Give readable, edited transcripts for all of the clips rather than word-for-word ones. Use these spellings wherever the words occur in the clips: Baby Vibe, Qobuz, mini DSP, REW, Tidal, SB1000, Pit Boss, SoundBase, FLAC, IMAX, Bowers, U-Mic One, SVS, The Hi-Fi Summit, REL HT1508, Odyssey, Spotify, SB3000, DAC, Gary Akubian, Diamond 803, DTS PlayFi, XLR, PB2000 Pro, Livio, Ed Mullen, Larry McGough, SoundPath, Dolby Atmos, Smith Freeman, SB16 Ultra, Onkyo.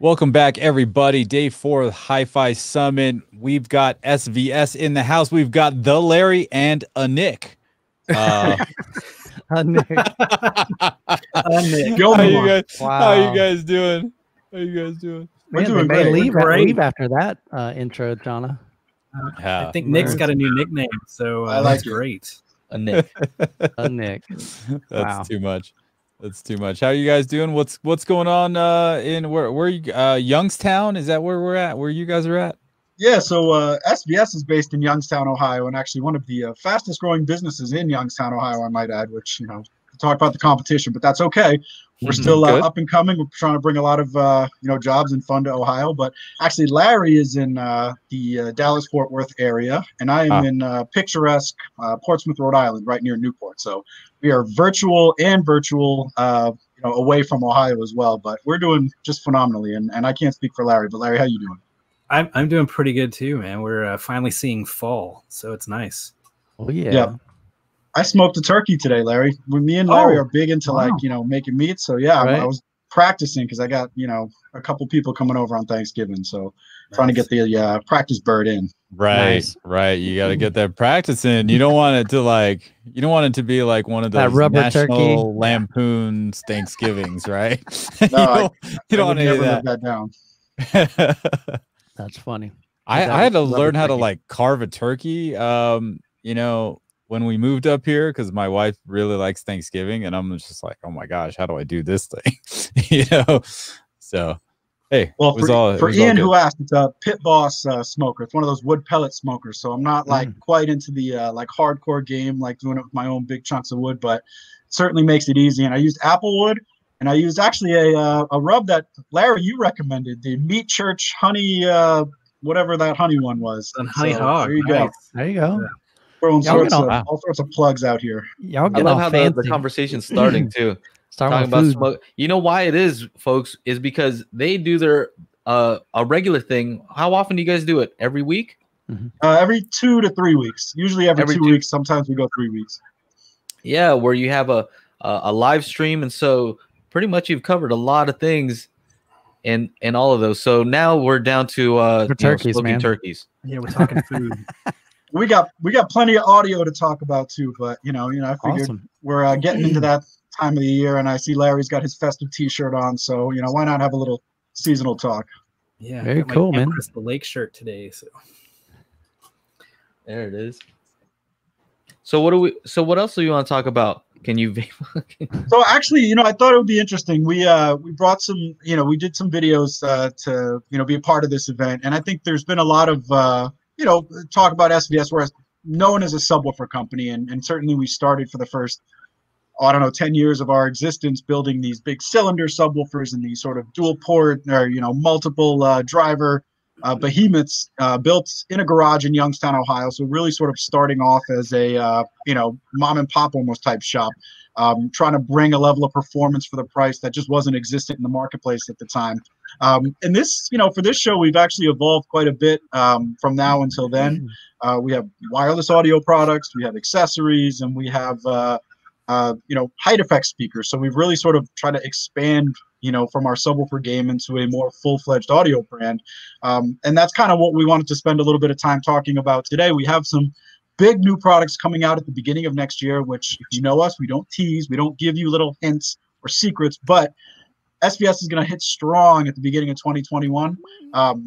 Welcome back, everybody. Day 4 of the Hi-Fi Summit. We've got SVS in the house. We've got the Larry and a Nick. A Nick. How you guys doing? How you guys doing? Man, doing they leave after that intro, Jonna. I think Nick's got a new nickname, so that's great. A Nick. A Nick. That's too much. That's too much. How are you guys doing? What's going on in where you Youngstown? Is that where we're at? Where you guys are at? Yeah, so SVS is based in Youngstown, Ohio, and actually one of the fastest growing businesses in Youngstown, Ohio, I might add, which, you know, talk about the competition, but that's okay. We're still up and coming. We're trying to bring a lot of, you know, jobs and fun to Ohio, but actually Larry is in the Dallas-Fort Worth area, and I am in picturesque Portsmouth, Rhode Island, right near Newport. So we are virtual, you know, away from Ohio as well, but we're doing just phenomenally, and I can't speak for Larry, but Larry, how you doing? I'm doing pretty good too, man. We're finally seeing fall, so it's nice. Oh, yeah. Yep. I smoked a turkey today, Larry. Me and Larry are big into, like, you know, making meat. So, yeah, right. I was practicing because I got, you know, a couple people coming over on Thanksgiving. So, trying to get the practice bird in. Right, right. You got to get that practice in. You don't want it to, like, you don't want it to be like one of those National Lampoon's Thanksgivings, right? No, you don't want to never live that down. That's funny. I had to learn how to, like, carve a turkey, you know, when we moved up here, because my wife really likes Thanksgiving, and I'm just like, oh my gosh, how do I do this thing? You know? So, hey, well, for Ian who asked, it's a Pit Boss smoker. It's one of those wood pellet smokers. So I'm not like quite into the like hardcore game, like doing it with my own big chunks of wood, but it certainly makes it easy. And I used apple wood, and I used actually a rub that Larry, you recommended, the Meat Church Honey, whatever that honey one was. And honey hog. There you go. There you go. Yeah. All sorts of plugs out here. I love how the conversation's starting too. Talking about smoke. You know why it is, folks, is because they do their a regular thing. How often do you guys do it? Every week? Every 2 to 3 weeks. Usually every 2 weeks. Sometimes we go 3 weeks. Yeah, where you have a live stream, and so pretty much you've covered a lot of things. And all of those. So now we're down to turkeys, man. Turkeys. Yeah, we're talking food. We got plenty of audio to talk about too, but you know, I figured we're getting into that time of the year, and I see Larry's got his festive T-shirt on, so you know, why not have a little seasonal talk? Yeah, very cool, man. It's the Lake shirt today, so there it is. So what do we? So what else do you want to talk about? Can you? So actually, you know, I thought it would be interesting. We brought some, you know, we did some videos to, you know, be a part of this event, and I think there's been a lot of you know, talk about SVS. We're known as a subwoofer company, and certainly we started for the first, I don't know, 10 years of our existence building these big cylinder subwoofers and these sort of dual port or, you know, multiple driver behemoths built in a garage in Youngstown, Ohio. So really sort of starting off as a, you know, mom and pop almost type shop, trying to bring a level of performance for the price that just wasn't existent in the marketplace at the time. And this, you know, for this show, we've actually evolved quite a bit from now until then. We have wireless audio products, we have accessories, and we have, you know, height effect speakers. So we've really sort of tried to expand, you know, from our subwoofer game into a more full-fledged audio brand. And that's kind of what we wanted to spend a little bit of time talking about today. We have some big new products coming out at the beginning of next year, which, if you know us, we don't tease, we don't give you little hints or secrets, but SVS is going to hit strong at the beginning of 2021,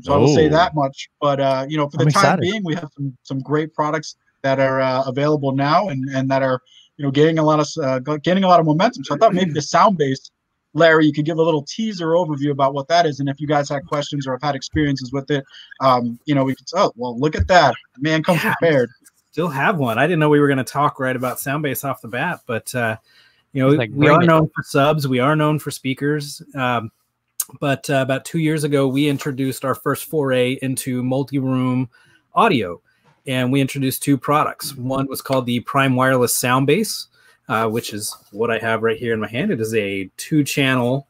so I will say that much. But you know, for the time being, we have some great products that are available now and that are, you know, gaining a lot of momentum. So I thought maybe the sound base, Larry, you could give a little teaser overview about what that is, and if you guys had questions or have had experiences with it, you know, we could. Oh, well, look at that, the man comes prepared. Still have one. I didn't know we were going to talk right about sound base off the bat, but. You know, like, we are known for subs. We are known for speakers. But about 2 years ago, we introduced our first foray into multi-room audio. And we introduced two products. One was called the Prime Wireless Sound Base, which is what I have right here in my hand. It is a 2-channel,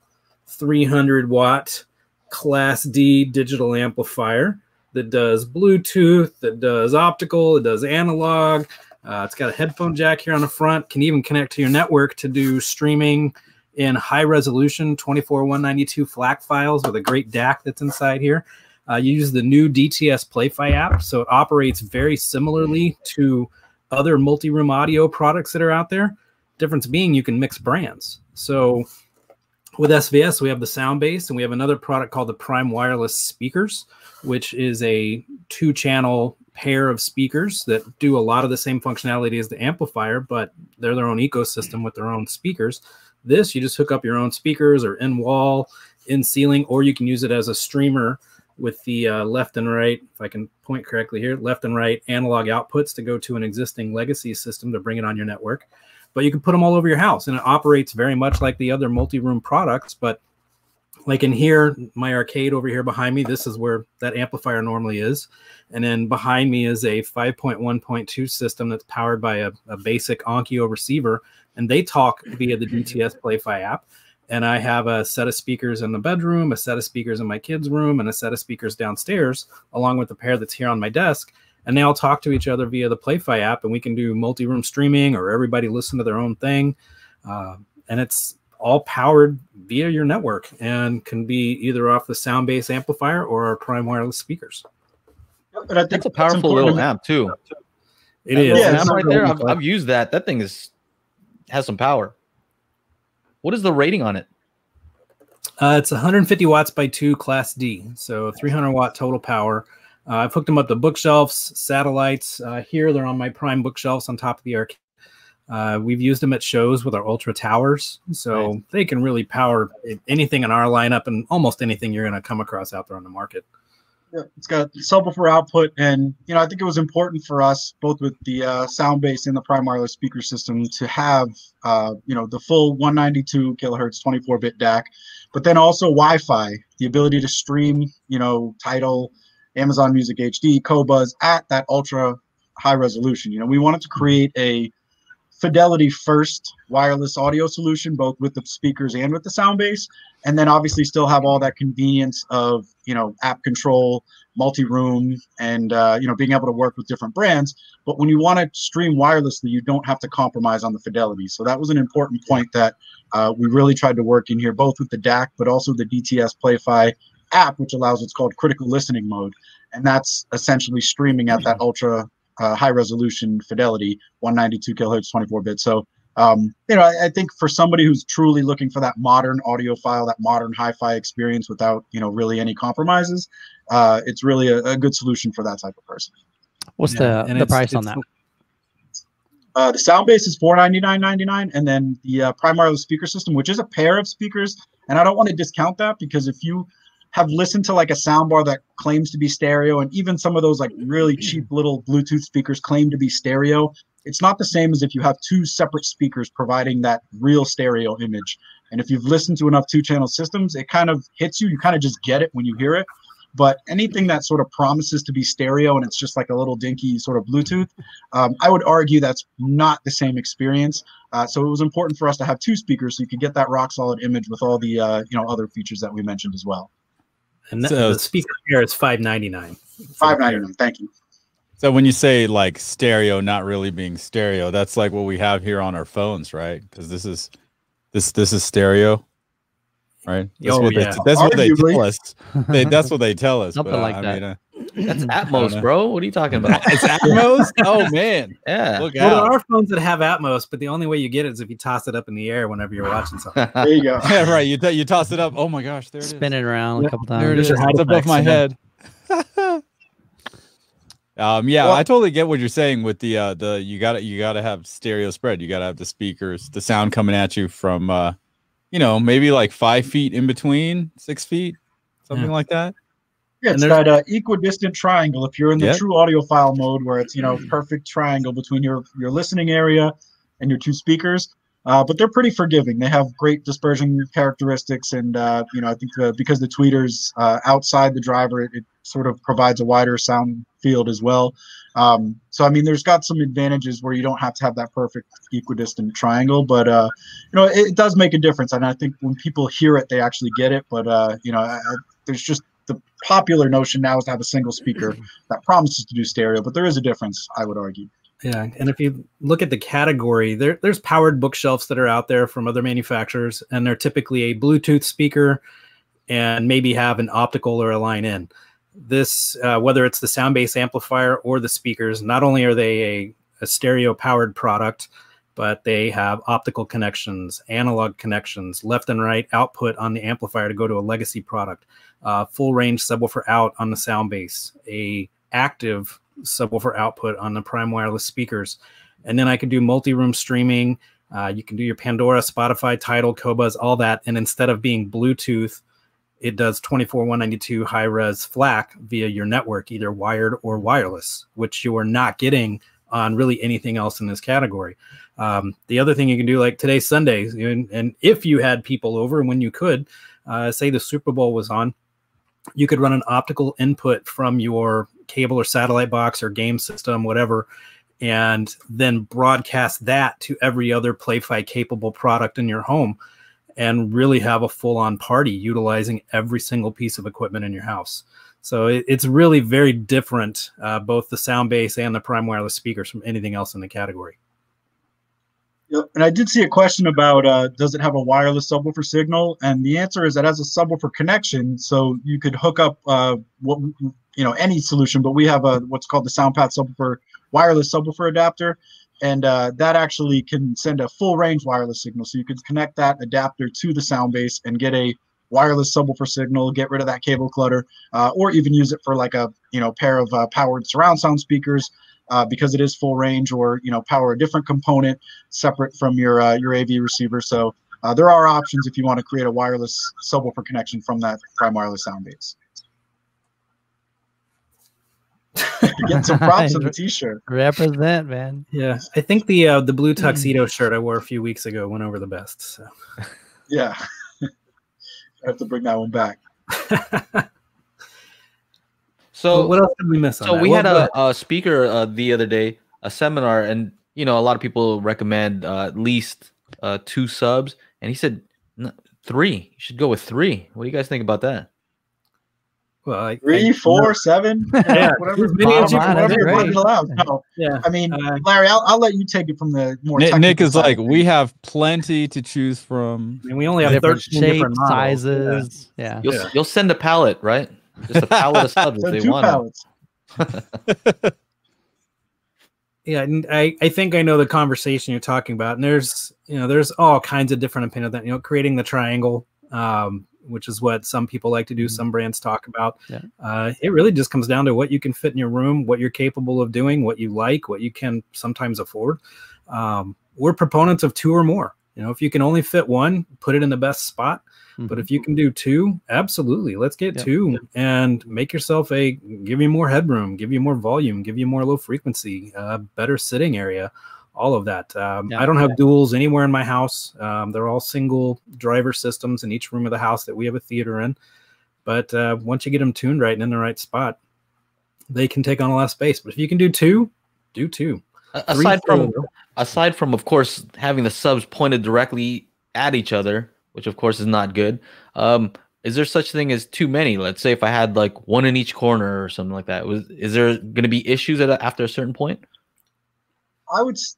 300-watt Class D digital amplifier that does Bluetooth, that does optical, it does analog. It's got a headphone jack here on the front, can even connect to your network to do streaming in high resolution 24192 FLAC files with a great DAC that's inside here. You use the new DTS PlayFi app, so it operates very similarly to other multi-room audio products that are out there. Difference being you can mix brands. So with SVS, we have the Soundbase, and we have another product called the Prime Wireless Speakers, which is a two-channel pair of speakers that do a lot of the same functionality as the amplifier, but they're their own ecosystem with their own speakers. This, you just hook up your own speakers or in-wall, in-ceiling, or you can use it as a streamer with the left and right, if I can point correctly here, left and right analog outputs to go to an existing legacy system to bring it on your network. But you can put them all over your house, and it operates very much like the other multi-room products. But like in here, my arcade over here behind me, this is where that amplifier normally is. And then behind me is a 5.1.2 system that's powered by a basic Onkyo receiver, and they talk via the DTS PlayFi app. And I have a set of speakers in the bedroom, a set of speakers in my kids' room, and a set of speakers downstairs, along with the pair that's here on my desk. And they all talk to each other via the PlayFi app, and we can do multi-room streaming or everybody listen to their own thing. And it's all powered via your network and can be either off the Soundbase amplifier or our Prime Wireless speakers. But I think that's a powerful little app, too. It is. Yeah, right there. I've used that. That thing has some power. What is the rating on it? It's 150 watts by 2 Class D, so 300-watt total power. I've hooked them up to bookshelves, satellites. Here they're on my Prime bookshelves on top of the arcade. We've used them at shows with our Ultra Towers, so they can really power anything in our lineup and almost anything you're going to come across out there on the market. Yeah, it's got subwoofer output, and you know I think it was important for us both with the Soundbase and the Prime Wireless speaker system to have you know the full 192 kilohertz 24-bit DAC, but then also Wi-Fi, the ability to stream you know Tidal, Amazon Music HD, Qobuz at that ultra high resolution. You know we wanted to create a fidelity first wireless audio solution, both with the speakers and with the Soundbase, and then obviously still have all that convenience of you know app control, multi-room, and you know being able to work with different brands. But when you want to stream wirelessly, you don't have to compromise on the fidelity. So that was an important point that we really tried to work in here, both with the DAC but also the DTS PlayFi app, which allows what's called critical listening mode, and that's essentially streaming at that ultra high resolution fidelity, 192 kilohertz, 24-bit. So, you know, I think for somebody who's truly looking for that modern audiophile, that modern hi-fi experience without, you know, really any compromises, it's really a good solution for that type of person. What's the price on that? The Soundbase is $499.99, and then the Prime Wireless speaker system, which is a pair of speakers, and I don't want to discount that because if you have listened to like a soundbar that claims to be stereo, and even some of those like really cheap little Bluetooth speakers claim to be stereo, it's not the same as if you have two separate speakers providing that real stereo image. And if you've listened to enough two-channel systems, it kind of hits you. You kind of just get it when you hear it. But anything that sort of promises to be stereo and it's just like a little dinky sort of Bluetooth, I would argue that's not the same experience. So it was important for us to have two speakers so you could get that rock-solid image with all the you know other features that we mentioned as well. And that, so, the speaker here is $599. $599, thank you. So when you say like stereo, not really being stereo, that's like what we have here on our phones, right? Because this is stereo, right? That's what they tell us. Something but, like that. I mean, that's Atmos, bro. What are you talking about? It's Atmos? Oh man, yeah. Look out. Well, there are phones that have Atmos, but the only way you get it is if you toss it up in the air whenever you're watching something. There you go. Yeah, right. You toss it up. Oh my gosh, there it is. Spin it around a couple times. There it is. It's above my head. Yeah, well, I totally get what you're saying with the you gotta have stereo spread. You gotta have the speakers, the sound coming at you from you know, maybe like 5 feet in between, 6 feet, something like that. Yeah, it's that equidistant triangle. If you're in the true audiophile mode where it's, you know, perfect triangle between your listening area and your two speakers. But they're pretty forgiving. They have great dispersion characteristics, and you know I think because the tweeter's outside the driver, it sort of provides a wider sound field as well. So I mean, there's got some advantages where you don't have to have that perfect equidistant triangle, but you know it does make a difference. And I think when people hear it, they actually get it. But you know, there's just the popular notion now is to have a single speaker that promises to do stereo, but there is a difference, I would argue. Yeah, and if you look at the category, there's powered bookshelves that are out there from other manufacturers, and they're typically a Bluetooth speaker and maybe have an optical or a line in. This, whether it's the sound-based amplifier or the speakers, not only are they a stereo-powered product, but they have optical connections, analog connections, left and right output on the amplifier to go to a legacy product, full-range subwoofer out on the sound base, a active subwoofer output on the prime wireless speakers. And then I can do multi-room streaming. You can do your Pandora, Spotify, Tidal, Qobuz, all that. And instead of being Bluetooth, it does 24/192 high-res FLAC via your network, either wired or wireless, which you are not getting on really anything else in this category. The other thing you can do, like today, Sunday, and if you had people over when you could, say the Super Bowl was on, you could run an optical input from your cable or satellite box or game system, whatever, and then broadcast that to every other PlayFi capable product in your home and really have a full-on party utilizing every single piece of equipment in your house. So it's really very different, both the sound base and the prime wireless speakers, from anything else in the category. Yep. And I did see a question about, does it have a wireless subwoofer signal? And the answer is it has a subwoofer connection. So you could hook up any solution, but we have what's called the SoundPath subwoofer wireless subwoofer adapter. And that actually can send a full range wireless signal. So you could connect that adapter to the sound base and get a wireless subwoofer signal, get rid of that cable clutter, or even use it for like a pair of powered surround sound speakers, because it is full range, or power a different component separate from your AV receiver. So there are options if you want to create a wireless subwoofer connection from that prime wireless sound base. Get some props on the t-shirt. Represent, man. Yeah, I think the blue tuxedo shirt I wore a few weeks ago went over the best. So. Yeah, I have to bring that one back. So well, what else did we miss? So we had a speaker the other day, a seminar, and a lot of people recommend at least 2 subs, and he said 3. You should go with 3. What do you guys think about that? Well, 3, 4, 7, yeah, whatever. Yeah. I mean, Larry, I'll let you take it from the more. Nick is like, we have plenty to choose from, and we only have 13 different sizes. Yeah, you'll send a pallet, right? Just a pallet of subs if they want. Yeah, and I think I know the conversation you're talking about, and there's there's all kinds of different opinions on that, creating the triangle. Which is what some people like to do. Some brands talk about. Yeah. It really just comes down to what you can fit in your room, what you're capable of doing, what you like, what you can sometimes afford. We're proponents of 2 or more. If you can only fit 1, put it in the best spot. Mm-hmm. But if you can do 2, absolutely. Let's get 2 and make yourself give you more headroom, give you more volume, give you more low frequency, better sitting area. All of that. I don't have duals anywhere in my house. They're all single driver systems in each room of the house that we have a theater in. But once you get them tuned right and in the right spot, they can take on a lot of space. But if you can do 2, do 2. Aside from, of course, having the subs pointed directly at each other, which of course is not good. Is there such thing as too many? Let's say if I had like 1 in each corner or something like that, is there going to be issues after a certain point? I would say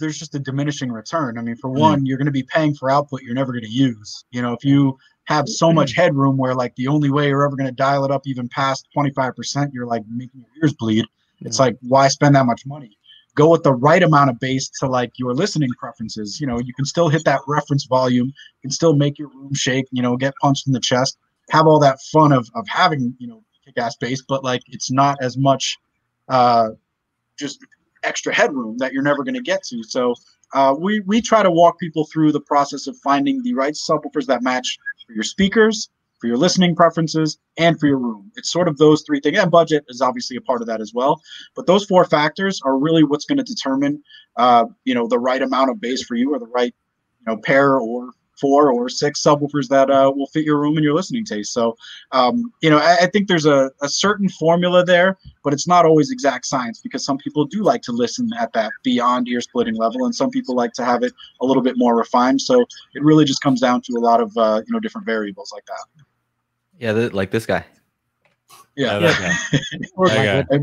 there's just a diminishing return. I mean, for one, you're going to be paying for output you're never going to use. If you have so much headroom where like the only way you're ever going to dial it up even past 25%, you're like making your ears bleed. It's like, why spend that much money? Go with the right amount of bass to like your listening preferences. You can still hit that reference volume, you can still make your room shake, get punched in the chest, have all that fun of having, kick-ass bass, but like it's not as much just extra headroom that you're never going to get to. So we try to walk people through the process of finding the right subwoofers that match for your speakers, for your listening preferences, and for your room. It's sort of those 3 things, and budget is obviously a part of that as well. But those 4 factors are really what's going to determine, the right amount of bass for you, or the right, pair or 4 or 6 subwoofers that will fit your room and your listening taste. So, I think there's a certain formula there, but it's not always exact science, because some people do like to listen at that beyond ear splitting level, and some people like to have it a little bit more refined. So it really just comes down to a lot of, different variables like that. Yeah, like this guy. Yeah.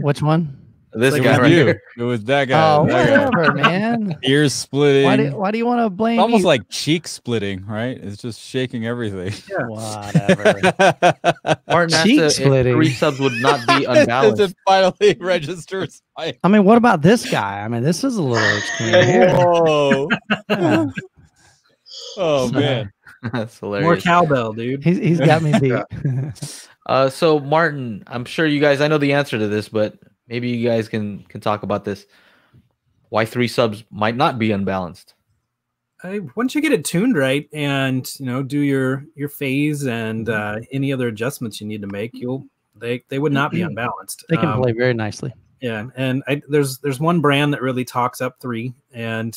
Which one? This guy right here. It was that guy. Oh, whatever, man. Ears splitting. Why do you want to blame? It's almost like cheek splitting, right? It's just shaking everything. Yeah. Whatever. Martin, cheek splitting. 3 subs would not be unbalanced. It finally registers. I mean, what about this guy? I mean, this is a little extreme. Whoa. Oh, man. That's hilarious. More cowbell, dude. He's got me beat. So, Martin, I'm sure you guys, I know the answer to this, but maybe you guys can talk about this. Why 3 subs might not be unbalanced. Once you get it tuned right and, you know, do your phase and any other adjustments you need to make, they would not be unbalanced. They can play very nicely. Yeah, and there's one brand that really talks up 3, and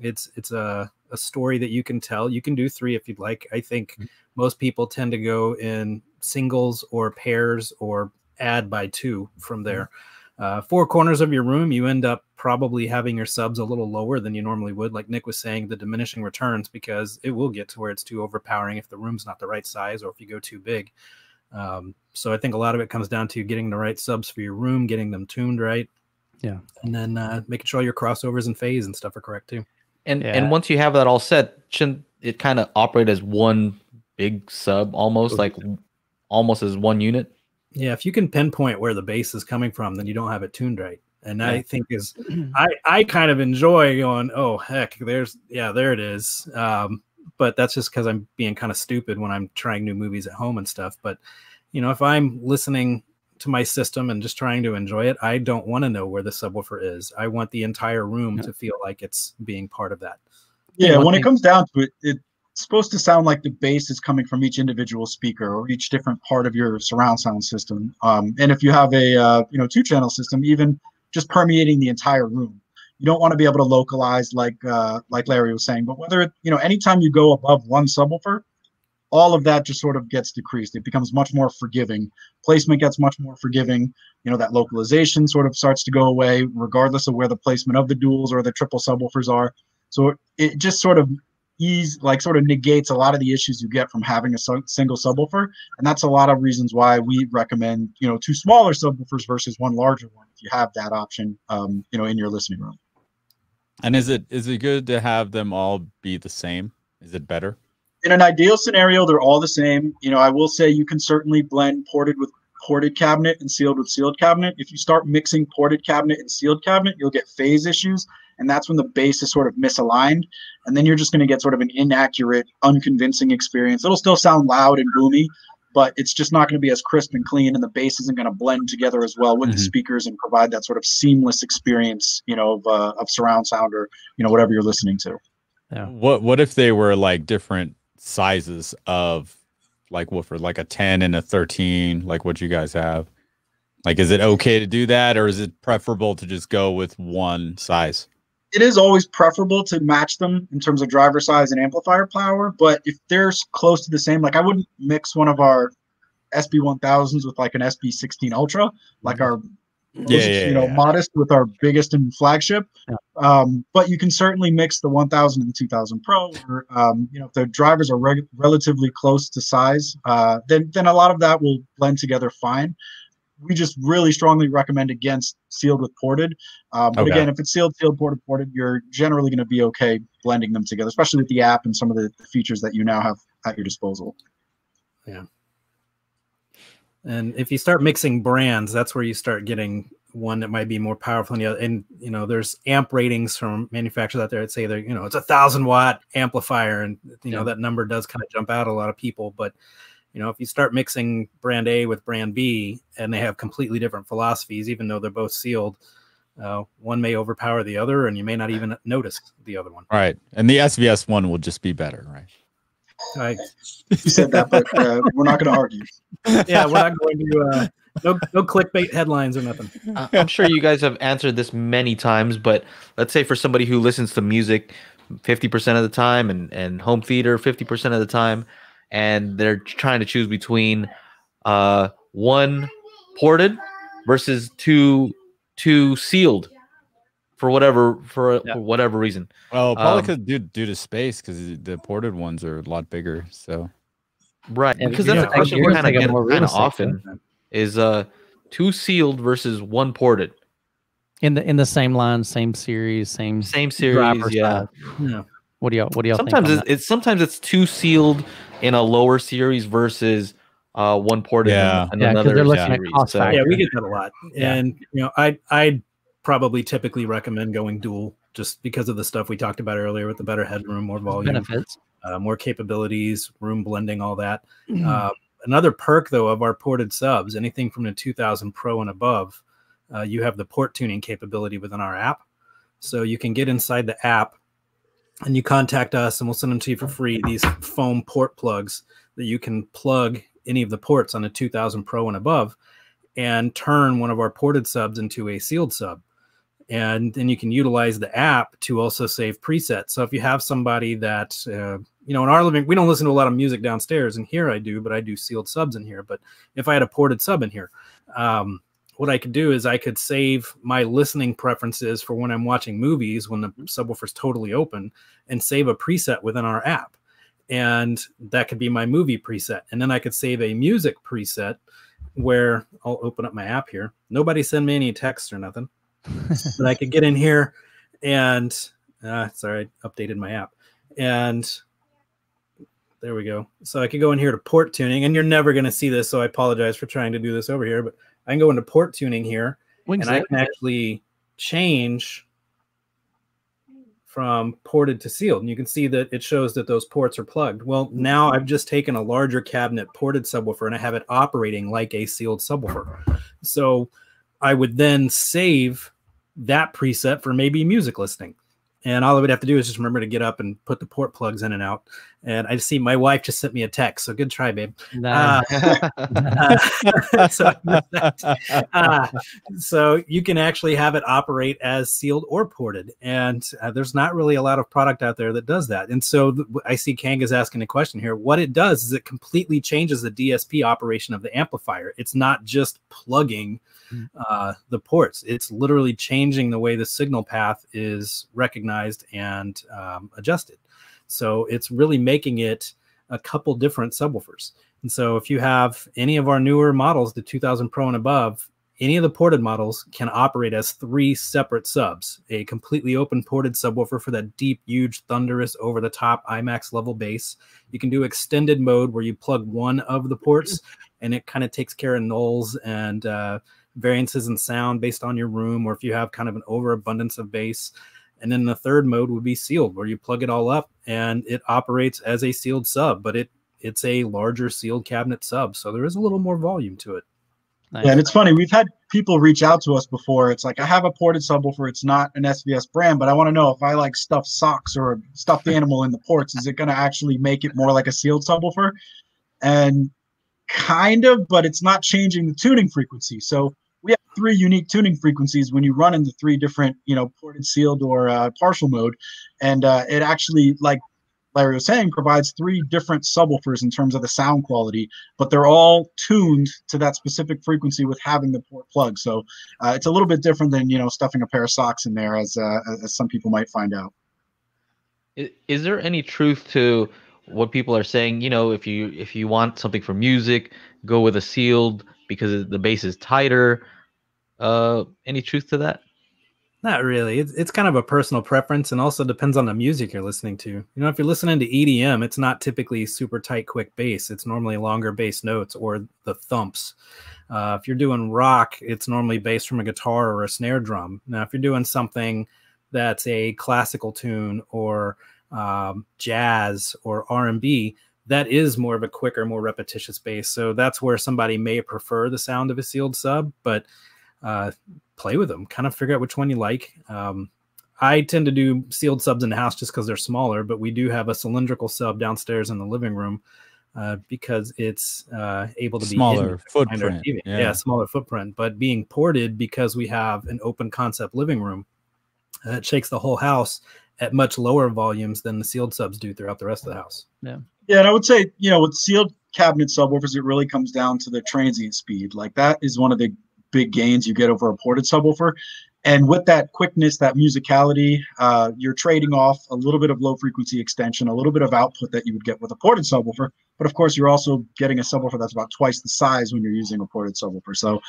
it's a story that you can tell. You can do 3 if you'd like. I think most people tend to go in singles or pairs or add by 2 from there. 4 corners of your room, you end up probably having your subs a little lower than you normally would. Like Nick was saying, the diminishing returns, because it will get to where it's too overpowering if the room's not the right size or if you go too big. So I think a lot of it comes down to getting the right subs for your room, getting them tuned right. Yeah. And then making sure all your crossovers and phase and stuff are correct too. And once you have that all set, shouldn't it kind of operate as one big sub almost, like almost as one unit? Yeah, if you can pinpoint where the bass is coming from, then you don't have it tuned right. And I think is I kind of enjoy going, oh heck, there it is. But that's just because I'm being kind of stupid when I'm trying new movies at home and stuff. But you know, if I'm listening to my system and just trying to enjoy it, I don't want to know where the subwoofer is. I want the entire room to feel like it's being part of that. Yeah, when it comes down to it, it's supposed to sound like the bass is coming from each individual speaker or each different part of your surround sound system. And if you have a you know, 2-channel system, even just permeating the entire room, you don't want to be able to localize like Larry was saying. But whether it, you know, anytime you go above 1 subwoofer, all of that just sort of gets decreased. It becomes much more forgiving. Placement gets much more forgiving. You know, that localization sort of starts to go away, regardless of where the placement of the duals or the triple subwoofers are. So it just sort of negates a lot of the issues you get from having a single subwoofer. And that's a lot of reasons why we recommend, you know, 2 smaller subwoofers versus 1 larger one, if you have that option, you know, in your listening room. And is it good to have them all be the same? Is it better? In an ideal scenario, they're all the same. You know, I will say you can certainly blend ported with ported cabinet and sealed with sealed cabinet. If you start mixing ported cabinet and sealed cabinet, you'll get phase issues. And that's when the bass is sort of misaligned. And then you're just going to get sort of an inaccurate, unconvincing experience. It'll still sound loud and boomy, but it's just not going to be as crisp and clean. And the bass isn't going to blend together as well with the speakers and provide that sort of seamless experience, you know, of surround sound or, you know, whatever you're listening to. Yeah. What if they were like different sizes of like woofer, like a 10 and a 13, like what you guys have? Like, is it okay to do that, or is it preferable to just go with 1 size? It is always preferable to match them in terms of driver size and amplifier power, but if they're close to the same, like I wouldn't mix one of our SB1000s with like an SB16 Ultra, like our modest with our biggest and flagship. Yeah. But you can certainly mix the 1000 and the 2000 Pro. Or, you know, if the drivers are relatively close to size, then a lot of that will blend together fine. We just really strongly recommend against sealed with ported. But again, if it's sealed, ported, you're generally going to be okay blending them together, especially with the app and some of the features that you now have at your disposal. Yeah. And if you start mixing brands, that's where you start getting one that might be more powerful than the other. And, you know, there's amp ratings from manufacturers out there that say they're, you know, it's a 1000-watt amplifier. And, you know, that number does kind of jump out a lot of people. But, you know, if you start mixing brand A with brand B and they have completely different philosophies, even though they're both sealed, one may overpower the other and you may not even notice the other one. Right. And the SVS one will just be better, right? You said that, but we're not going to argue. Yeah, we're not going to no clickbait headlines or nothing. I'm sure you guys have answered this many times, but let's say for somebody who listens to music 50% of the time and home theater 50% of the time, and they're trying to choose between 1 ported versus 2 sealed. For whatever reason. Well, probably could due to space, because the ported ones are a lot bigger. So, right, and because that's a question we kind of get often is 2 sealed versus 1 ported. In the same line, same series, same series. Driver style. Yeah. What do y'all sometimes think? Sometimes it's two sealed in a lower series versus one ported in another. They're looking at cost factor. Yeah, we get that a lot. Yeah. And you know, I'd probably typically recommend going dual just because of the stuff we talked about earlier with the better headroom, more volume, benefits, more capabilities, room blending, all that. Mm-hmm. Another perk though of our ported subs, anything from the 2000 Pro and above, you have the port tuning capability within our app. So you can get inside the app and you contact us and we'll send them to you for free, these foam port plugs that you can plug any of the ports on a 2000 Pro and above and turn one of our ported subs into a sealed sub. And then you can utilize the app to also save presets. So if you have somebody that, you know, in our living, we don't listen to a lot of music downstairs, and here I do, but I do sealed subs in here. But if I had a ported sub in here, what I could do is I could save my listening preferences for when I'm watching movies, when the subwoofer's totally open, and save a preset within our app. And that could be my movie preset. And then I could save a music preset where I'll open up my app here. Nobody send me any text or nothing. But I could get in here and, sorry, I updated my app. And there we go. So I could go in here to port tuning. And you're never going to see this, so I apologize for trying to do this over here. But I can go into port tuning here, and I can actually change from ported to sealed. And you can see that it shows that those ports are plugged. Well, now I've just taken a larger cabinet ported subwoofer, and I have it operating like a sealed subwoofer. So I would then save that preset for maybe music listening. And all I would have to do is just remember to get up and put the port plugs in and out. And I see my wife just sent me a text. So good try, babe. Nice. So you can actually have it operate as sealed or ported. And there's not really a lot of product out there that does that. And so I see Kang is asking a question here. What it does is it completely changes the DSP operation of the amplifier. It's not just plugging the ports. It's literally changing the way the signal path is recognized and adjusted. So it's really making it a couple different subwoofers. And so if you have any of our newer models, the 2000 Pro and above, any of the ported models can operate as three separate subs, a completely open ported subwoofer for that deep, huge, thunderous, over-the-top IMAX level bass. You can do extended mode where you plug one of the ports and it kind of takes care of nulls and variances in sound based on your room, or if you have kind of an overabundance of bass. And then the third mode would be sealed, where you plug it all up and it operates as a sealed sub, but it's a larger sealed cabinet sub. So there is a little more volume to it. Nice. Yeah, and it's funny. We've had people reach out to us before. It's like, I have a ported subwoofer. It's not an SVS brand, but I want to know if I like stuff socks or a stuffed animal in the ports, is it going to actually make it more like a sealed subwoofer? And kind of, but it's not changing the tuning frequency. So we have three unique tuning frequencies when you run into three different, you know, ported, sealed, or partial mode. And it actually, like Larry was saying, provides three different subwoofers in terms of the sound quality, but they're all tuned to that specific frequency with having the port plug. So it's a little bit different than, you know, stuffing a pair of socks in there, as some people might find out. Is there any truth to what people are saying? You know, if you want something for music, go with a sealed because the bass is tighter. Any truth to that? Not really. It's kind of a personal preference, and also depends on the music you're listening to. You know, if you're listening to EDM, it's not typically super tight, quick bass. It's normally longer bass notes or the thumps. If you're doing rock, it's normally bass from a guitar or a snare drum. Now, if you're doing something that's a classical tune or jazz or R&B, that is more of a quicker, more repetitious bass. So that's where somebody may prefer the sound of a sealed sub, but play with them, kind of figure out which one you like. I tend to do sealed subs in the house just because they're smaller, but we do have a cylindrical sub downstairs in the living room because it's able to be smaller footprint. Yeah, smaller footprint, but being ported, because we have an open concept living room, it shakes the whole house at much lower volumes than the sealed subs do throughout the rest of the house. Yeah. Yeah, and I would say, you know, with sealed cabinet subwoofers, it really comes down to the transient speed. Like, that is one of the big gains you get over a ported subwoofer. And with that quickness, that musicality, you're trading off a little bit of low frequency extension, a little bit of output that you would get with a ported subwoofer. But of course, you're also getting a subwoofer that's about twice the size when you're using a ported subwoofer. So,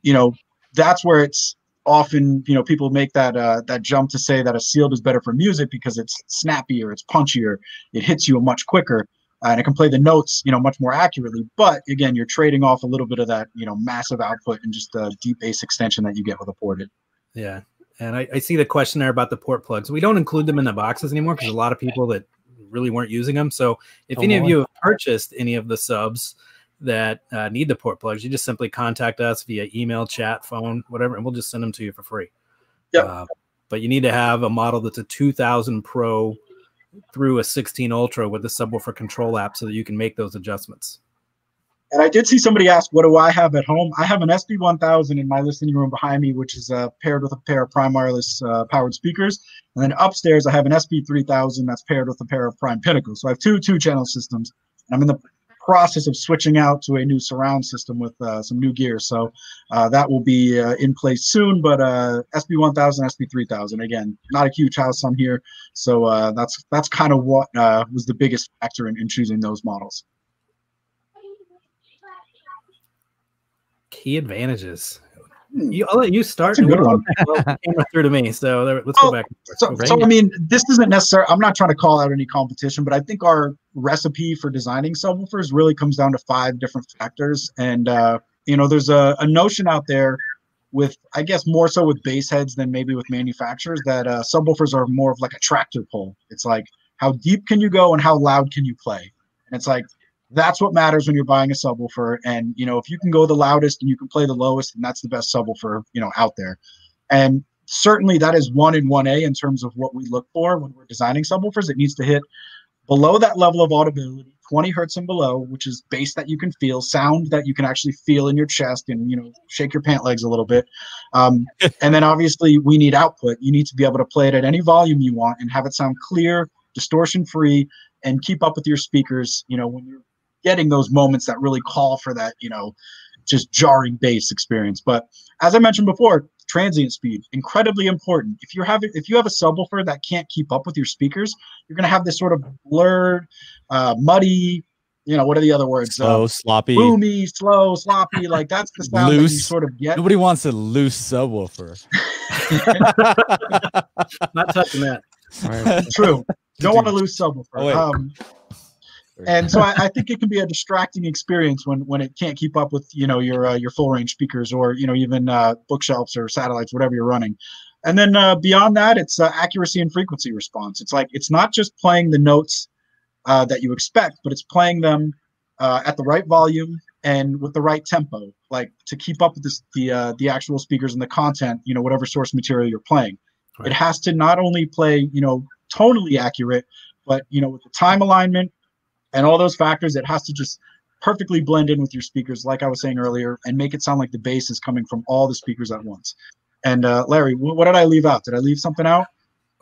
you know, that's where it's often, you know, people make that that jump to say that a sealed is better for music because it's snappier, it's punchier, it hits you much quicker, and it can play the notes, you know, much more accurately. But again, you're trading off a little bit of that, you know, massive output and just the deep bass extension that you get with a ported. Yeah, and I see the question there about the port plugs. We don't include them in the boxes anymore because a lot of people that really weren't using them. So if any of you have purchased any of the subs that need the port plugs, you just simply contact us via email, chat, phone, whatever, and we'll just send them to you for free. Yep. But you need to have a model that's a 2000 Pro through a 16 Ultra with the subwoofer control app so that you can make those adjustments. And I did see somebody ask, what do I have at home? I have an SB1000 in my listening room behind me, which is paired with a pair of prime wireless powered speakers. And then upstairs, I have an SB3000 that's paired with a pair of prime pinnacles. So I have two channel systems. And I'm in the process of switching out to a new surround system with some new gear. So that will be in place soon, but SB1000, SB3000, again, not a huge house on here. So that's kind of what was the biggest factor in choosing those models. Key advantages. I'll let you start. That's a good one. The camera through to me, so let's go back. So I mean, this isn't necessary. I'm not trying to call out any competition, but I think our recipe for designing subwoofers really comes down to 5 different factors. And you know, there's a notion out there with, I guess, more so with bass heads than maybe with manufacturers, that subwoofers are more of like a tractor pull. It's like, how deep can you go and how loud can you play? And it's like, that's what matters when you're buying a subwoofer. And, you know, if you can go the loudest and you can play the lowest, and that's the best subwoofer, you know, out there. And certainly that is 1A in terms of what we look for when we're designing subwoofers. It needs to hit below that level of audibility, 20 hertz and below, which is bass that you can feel, sound that you can actually feel in your chest and, you know, shake your pant legs a little bit. And then obviously we need output. You need to be able to play it at any volume you want and have it sound clear, distortion free, and keep up with your speakers, you know, when you're getting those moments that really call for that, you know, just jarring bass experience. But as I mentioned before, transient speed, incredibly important. If you have a subwoofer that can't keep up with your speakers, you're going to have this sort of blurred, muddy, you know, what are the other words? Slow, sloppy. Boomy, slow, sloppy. Like, that's the sound loose. That you sort of get. Nobody wants a loose subwoofer. Not touching that. Right. True. Don't want a loose subwoofer. Oh, and so I think it can be a distracting experience when it can't keep up with, you know, your full range speakers, or, you know, even bookshelves or satellites, whatever you're running. And then beyond that, it's accuracy and frequency response. It's like, it's not just playing the notes that you expect, but it's playing them at the right volume and with the right tempo, like to keep up with the actual speakers and the content, you know, whatever source material you're playing. Right. It has to not only play, you know, tonally accurate, but, you know, with the time alignment and all those factors, it has to just perfectly blend in with your speakers, like I was saying earlier, and make it sound like the bass is coming from all the speakers at once. And Larry, what did I leave out? Did I leave something out?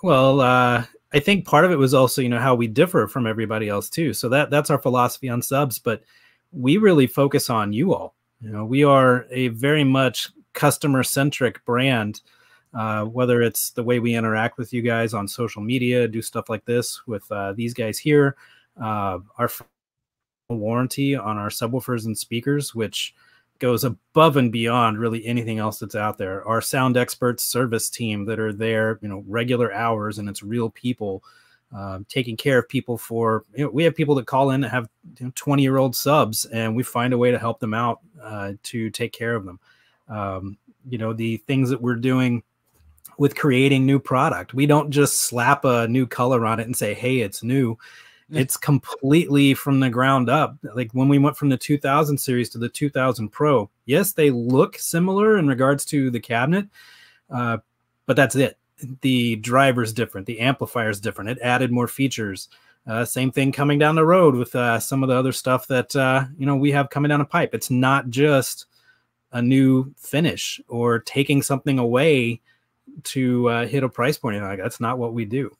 Well, I think part of it was also, you know, how we differ from everybody else too. So that's our philosophy on subs, but we really focus on you all. You know, we are a very much customer-centric brand, whether it's the way we interact with you guys on social media, do stuff like this with these guys here, our warranty on our subwoofers and speakers, which goes above and beyond really anything else that's out there. Our sound experts service team that are there, you know, regular hours, and it's real people taking care of people for, you know, we have people that call in that have, you know, 20-year-old subs, and we find a way to help them out to take care of them. You know, the things that we're doing with creating new product, we don't just slap a new color on it and say, hey, it's new. It's completely from the ground up. Like when we went from the 2000 series to the 2000 Pro, yes, they look similar in regards to the cabinet, but that's it. The driver's different. The amplifier's different. It added more features. Same thing coming down the road with some of the other stuff that you know, we have coming down a pipe. It's not just a new finish or taking something away to hit a price point. Like, that's not what we do.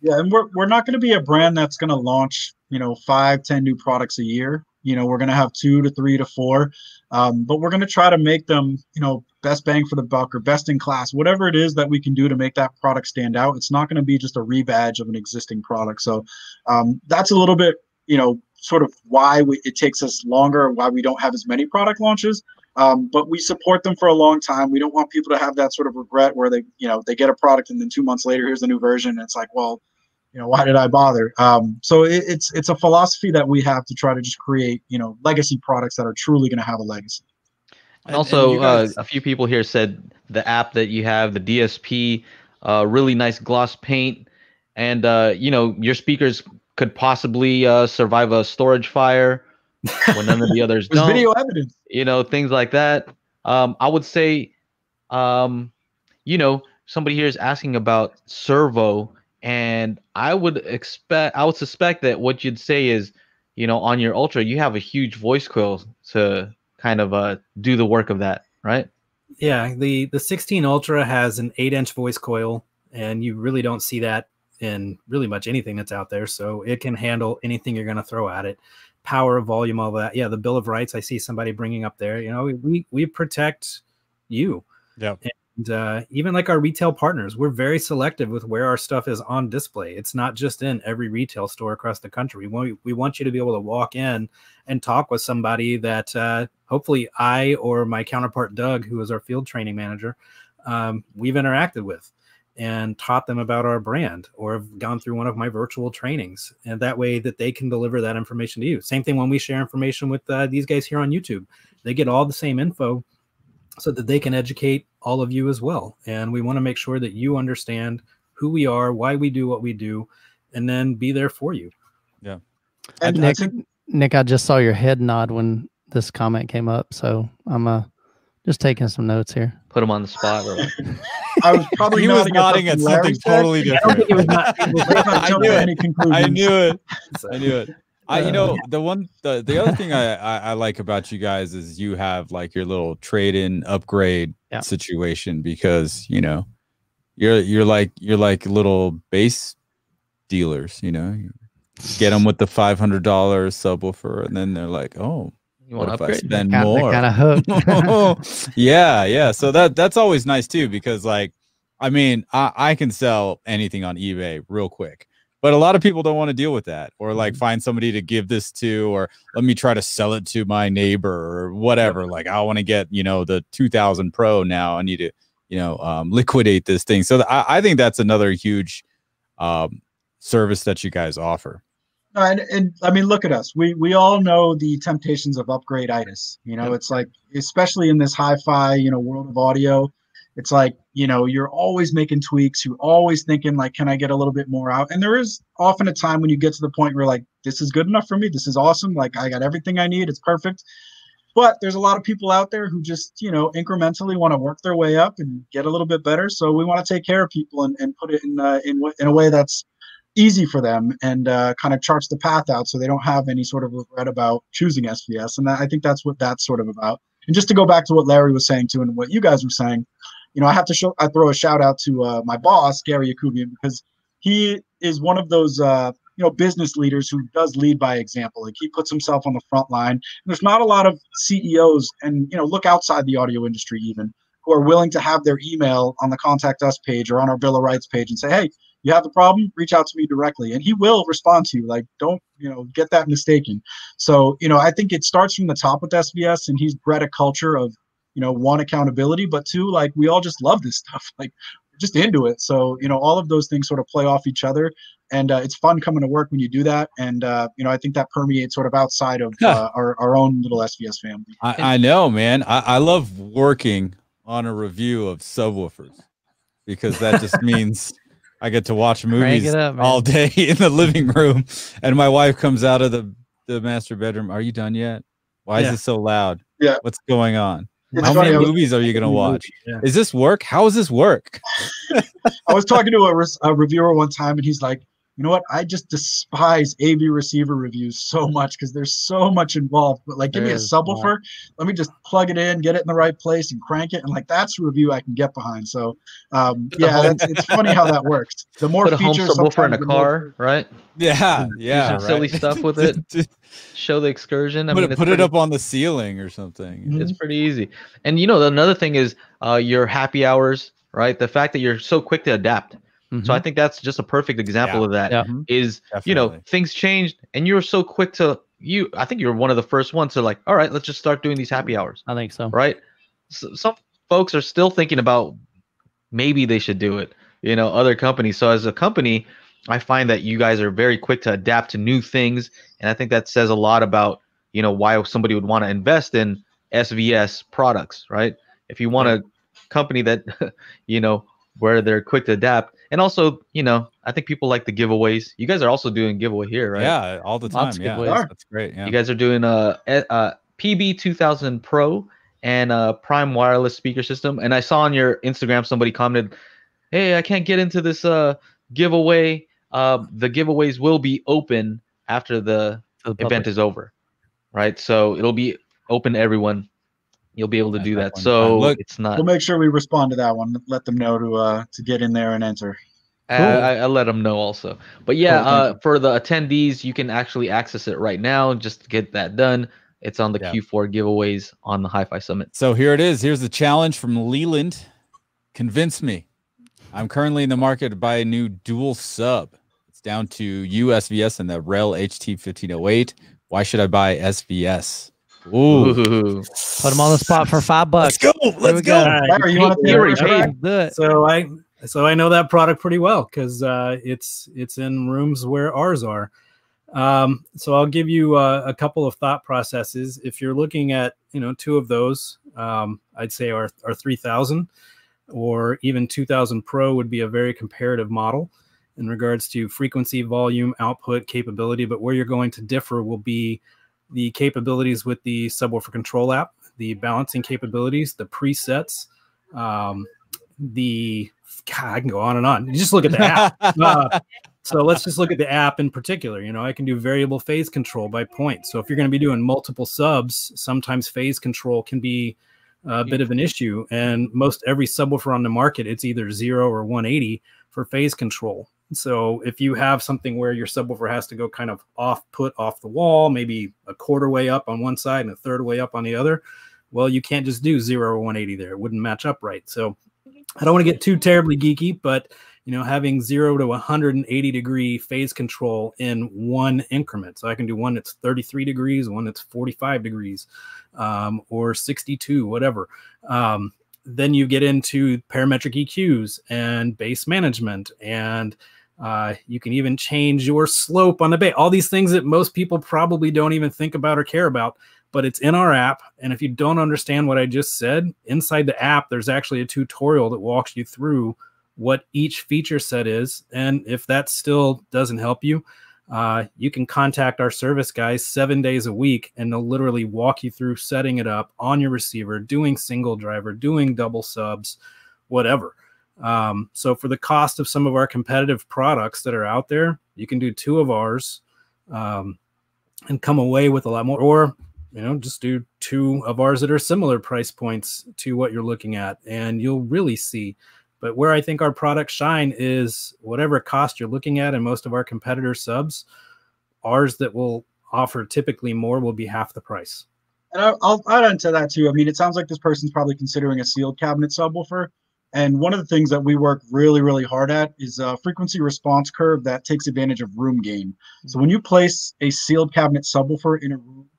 Yeah, and we're not going to be a brand that's going to launch, you know, 5, 10 new products a year. You know, we're going to have 2 to 3 to 4, but we're going to try to make them, you know, best bang for the buck or best in class, whatever it is that we can do to make that product stand out. It's not going to be just a rebadge of an existing product. So that's a little bit, you know, sort of why it takes us longer, why we don't have as many product launches. But we support them for a long time. We don't want people to have that sort of regret where they, you know, they get a product and then 2 months later, here's the new version. And it's like, well, you know, why did I bother? So it's a philosophy that we have to try to just create, you know, legacy products that are truly going to have a legacy. And also, and a few people here said the app that you have, the DSP, really nice gloss paint, and you know, your speakers could possibly survive a storage fire when none of the others don't. Video evidence, you know, things like that. I would say, you know, somebody here is asking about servo, and I would suspect that what you'd say is, you know, on your Ultra, you have a huge voice coil to kind of do the work of that, right? Yeah, the 16 Ultra has an 8-inch voice coil, and you really don't see that in really much anything that's out there. So it can handle anything you're going to throw at it. Power, volume, all that. Yeah, the Bill of Rights, I see somebody bringing up there. You know, we protect you. Yeah. And even like our retail partners, we're very selective with where our stuff is on display. It's not just in every retail store across the country. We want you to be able to walk in and talk with somebody that hopefully I or my counterpart, Doug, who is our field training manager, we've interacted with and taught them about our brand, or have gone through one of my virtual trainings. And that way that they can deliver that information to you. Same thing when we share information with these guys here on YouTube. They get all the same info so that they can educate all of you as well. And we want to make sure that you understand who we are, why we do what we do, and then be there for you. Yeah. And Nick, I just saw your head nod when this comment came up. So I'm just taking some notes here. Put him on the spot. I was probably nodding at something totally different. I knew it. You know, the other thing I like about you guys is you have like your little trade-in upgrade situation, because, you know, you're like little bass dealers, you know, you get them with the $500 subwoofer, and then they're like, oh, you want to upgrade? Spend more. Yeah, yeah. So that's always nice too, because like, I mean, I can sell anything on eBay real quick. But a lot of people don't want to deal with that, or like find somebody to give this to, or let me try to sell it to my neighbor or whatever. Like, I want to get, you know, the 2000 Pro now. I need to, you know, liquidate this thing. So I think that's another huge service that you guys offer. And I mean, look at us. We all know the temptations of upgrade-itis. You know, it's like, especially in this hi-fi, you know, world of audio, it's like, you know, you're always making tweaks. You're always thinking, like, can I get a little bit more out? And there is often a time when you get to the point where, like, this is good enough for me. This is awesome. Like, I got everything I need. It's perfect. But there's a lot of people out there who just, you know, incrementally want to work their way up and get a little bit better. So we want to take care of people and put it in a way that's easy for them, and kind of charts the path out so they don't have any sort of regret about choosing SVS. And I think that's what that's sort of about. And just to go back to what Larry was saying, too, and what you guys were saying, you know, I throw a shout out to my boss, Gary Akubian, because he is one of those, you know, business leaders who does lead by example. Like, he puts himself on the front line. And there's not a lot of CEOs, and, you know, look outside the audio industry even, who are willing to have their email on the Contact Us page or on our Bill of Rights page and say, hey, you have a problem, reach out to me directly. And he will respond to you. Like, don't, you know, get that mistaken. So, you know, I think it starts from the top with SVS, and he's bred a culture of, you know, one, accountability, but two, like, we all just love this stuff. Like, we're just into it. So, you know, all of those things sort of play off each other, and it's fun coming to work when you do that. And, you know, I think that permeates sort of outside of our own little SVS family. I know, man. I love working on a review of subwoofers, because that just means I get to watch movies all day in the living room. And my wife comes out of the master bedroom. Are you done yet? Why is it so loud? Yeah. What's going on? How many movies are you going to watch? Yeah. Is this work? How is this work? I was talking to a reviewer one time, and he's like, you know what? I just despise AV receiver reviews so much, because there's so much involved. But like, give me a subwoofer. Let me just plug it in, get it in the right place, and crank it. And like, that's a review I can get behind. So yeah, it's funny how that works. The more features, put a home subwoofer in a car, right? Yeah, yeah. Do some silly stuff with it. Show the excursion. I mean, put it up on the ceiling or something. Mm-hmm. It's pretty easy. And you know, another thing is your happy hours, right? The fact that you're so quick to adapt. Mm-hmm. So I think that's just a perfect example of that. Is, you know, things changed and you were so quick to I think you're one of the first ones to like, all right, let's just start doing these happy hours. I think so. Right. So, some folks are still thinking about maybe they should do it, you know, other companies. So as a company, I find that you guys are very quick to adapt to new things. And I think that says a lot about, you know, why somebody would want to invest in SVS products, right? If you want a company that, you know, where they're quick to adapt. And also, you know, I think people like the giveaways. You guys are also doing giveaway here, right? Yeah, all the time. Lots of giveaways. That's great. Yeah. You guys are doing PB2000 Pro and Prime wireless speaker system. And I saw on your Instagram, somebody commented, hey, I can't get into this giveaway. The giveaways will be open after the event is over, right? So it'll be open to everyone. You'll be able to do that. So look, it's not. We'll make sure we respond to that one. Let them know to get in there and enter. Cool. I let them know also. But yeah, cool, for the attendees, you can actually access it right now. Just to get that done. It's on the Q4 giveaways on the Hi-Fi Summit. So here it is. Here's the challenge from Leland. Convince me. I'm currently in the market to buy a new dual sub. It's down to USVS and the REL HT1508. Why should I buy SVS? Ooh. Put him on the spot for $5. Let's go. Let's go. Right. So I know that product pretty well because it's in rooms where ours are. So I'll give you a couple of thought processes. If you're looking at, you know, two of those, I'd say our 3000 or even 2000 Pro would be a very comparative model in regards to frequency, volume, output, capability. But where you're going to differ will be the capabilities with the subwoofer control app, the balancing capabilities, the presets, I can go on and on. You just look at the app. So let's just look at the app in particular. You know, I can do variable phase control by point. So if you're going to be doing multiple subs, sometimes phase control can be a bit of an issue. And most every subwoofer on the market, it's either 0 or 180 for phase control. So if you have something where your subwoofer has to go kind of off the wall, maybe a quarter way up on one side and a third way up on the other, well, you can't just do 0 or 180 there. It wouldn't match up right. So I don't want to get too terribly geeky, but you know, having 0 to 180 degree phase control in one increment. So I can do one that's 33 degrees, one that's 45 degrees, or 62, whatever. Then you get into parametric EQs and bass management, and you can even change your slope on the bass. All these things that most people probably don't even think about or care about, but it's in our app. And if you don't understand what I just said, inside the app, there's actually a tutorial that walks you through what each feature set is. And if that still doesn't help you, you can contact our service guys 7 days a week, and they'll literally walk you through setting it up on your receiver, doing single driver, doing double subs, whatever. So for the cost of some of our competitive products that are out there, you can do two of ours and come away with a lot more, or, you know, just do two of ours that are similar price points to what you're looking at, and you'll really see. But where I think our products shine is whatever cost you're looking at, and most of our competitor subs, ours that will offer typically more will be half the price. And I'll add on to that too. I mean, it sounds like this person's probably considering a sealed cabinet subwoofer. And one of the things that we work really, really hard at is a frequency response curve that takes advantage of room gain. So when you place a sealed cabinet subwoofer in a room,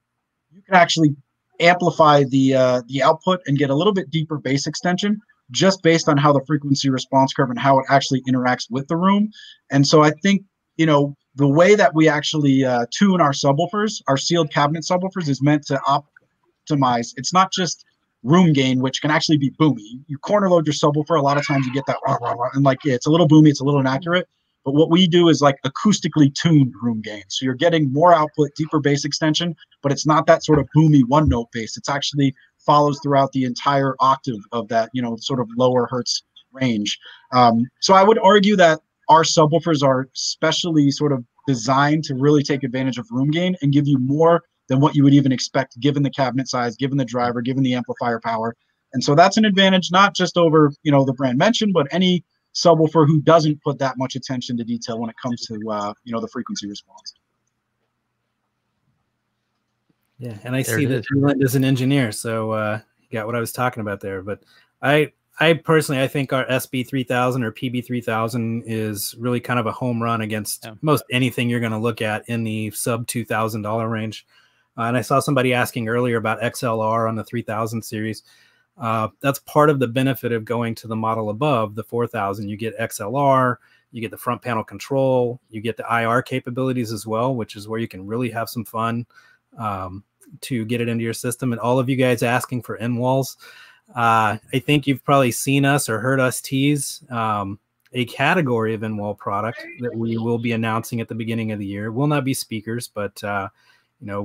you can actually amplify the output and get a little bit deeper bass extension, just based on how the frequency response curve and how it actually interacts with the room. And so I think, you know, the way that we actually tune our subwoofers, our sealed cabinet subwoofers, is meant to optimize. It's not just room gain, which can actually be boomy. You corner load your subwoofer, a lot of times you get that rah, rah, rah, and like, yeah, it's a little boomy, it's a little inaccurate. But what we do is like acoustically tuned room gain. So you're getting more output, deeper bass extension, but it's not that sort of boomy one note bass. It's actually follows throughout the entire octave of that, you know, sort of lower hertz range. So I would argue that our subwoofers are specially sort of designed to really take advantage of room gain and give you more than what you would even expect, given the cabinet size, given the driver, given the amplifier power. And so that's an advantage, not just over, you know, the brand mentioned, but any subwoofer who doesn't put that much attention to detail when it comes to, you know, the frequency response. Yeah, and I see that Leland is an engineer, so you got what I was talking about there. But I I personally, I think our SB3000 or PB3000 is really kind of a home run against most anything you're going to look at in the sub $2,000 range. And I saw somebody asking earlier about XLR on the 3000 series. That's part of the benefit of going to the model above the 4000. You get XLR, you get the front panel control, you get the IR capabilities as well, which is where you can really have some fun to get it into your system. And all of you guys asking for end walls, I think you've probably seen us or heard us tease a category of end wall product that we will be announcing at the beginning of the year. It will not be speakers, but you know,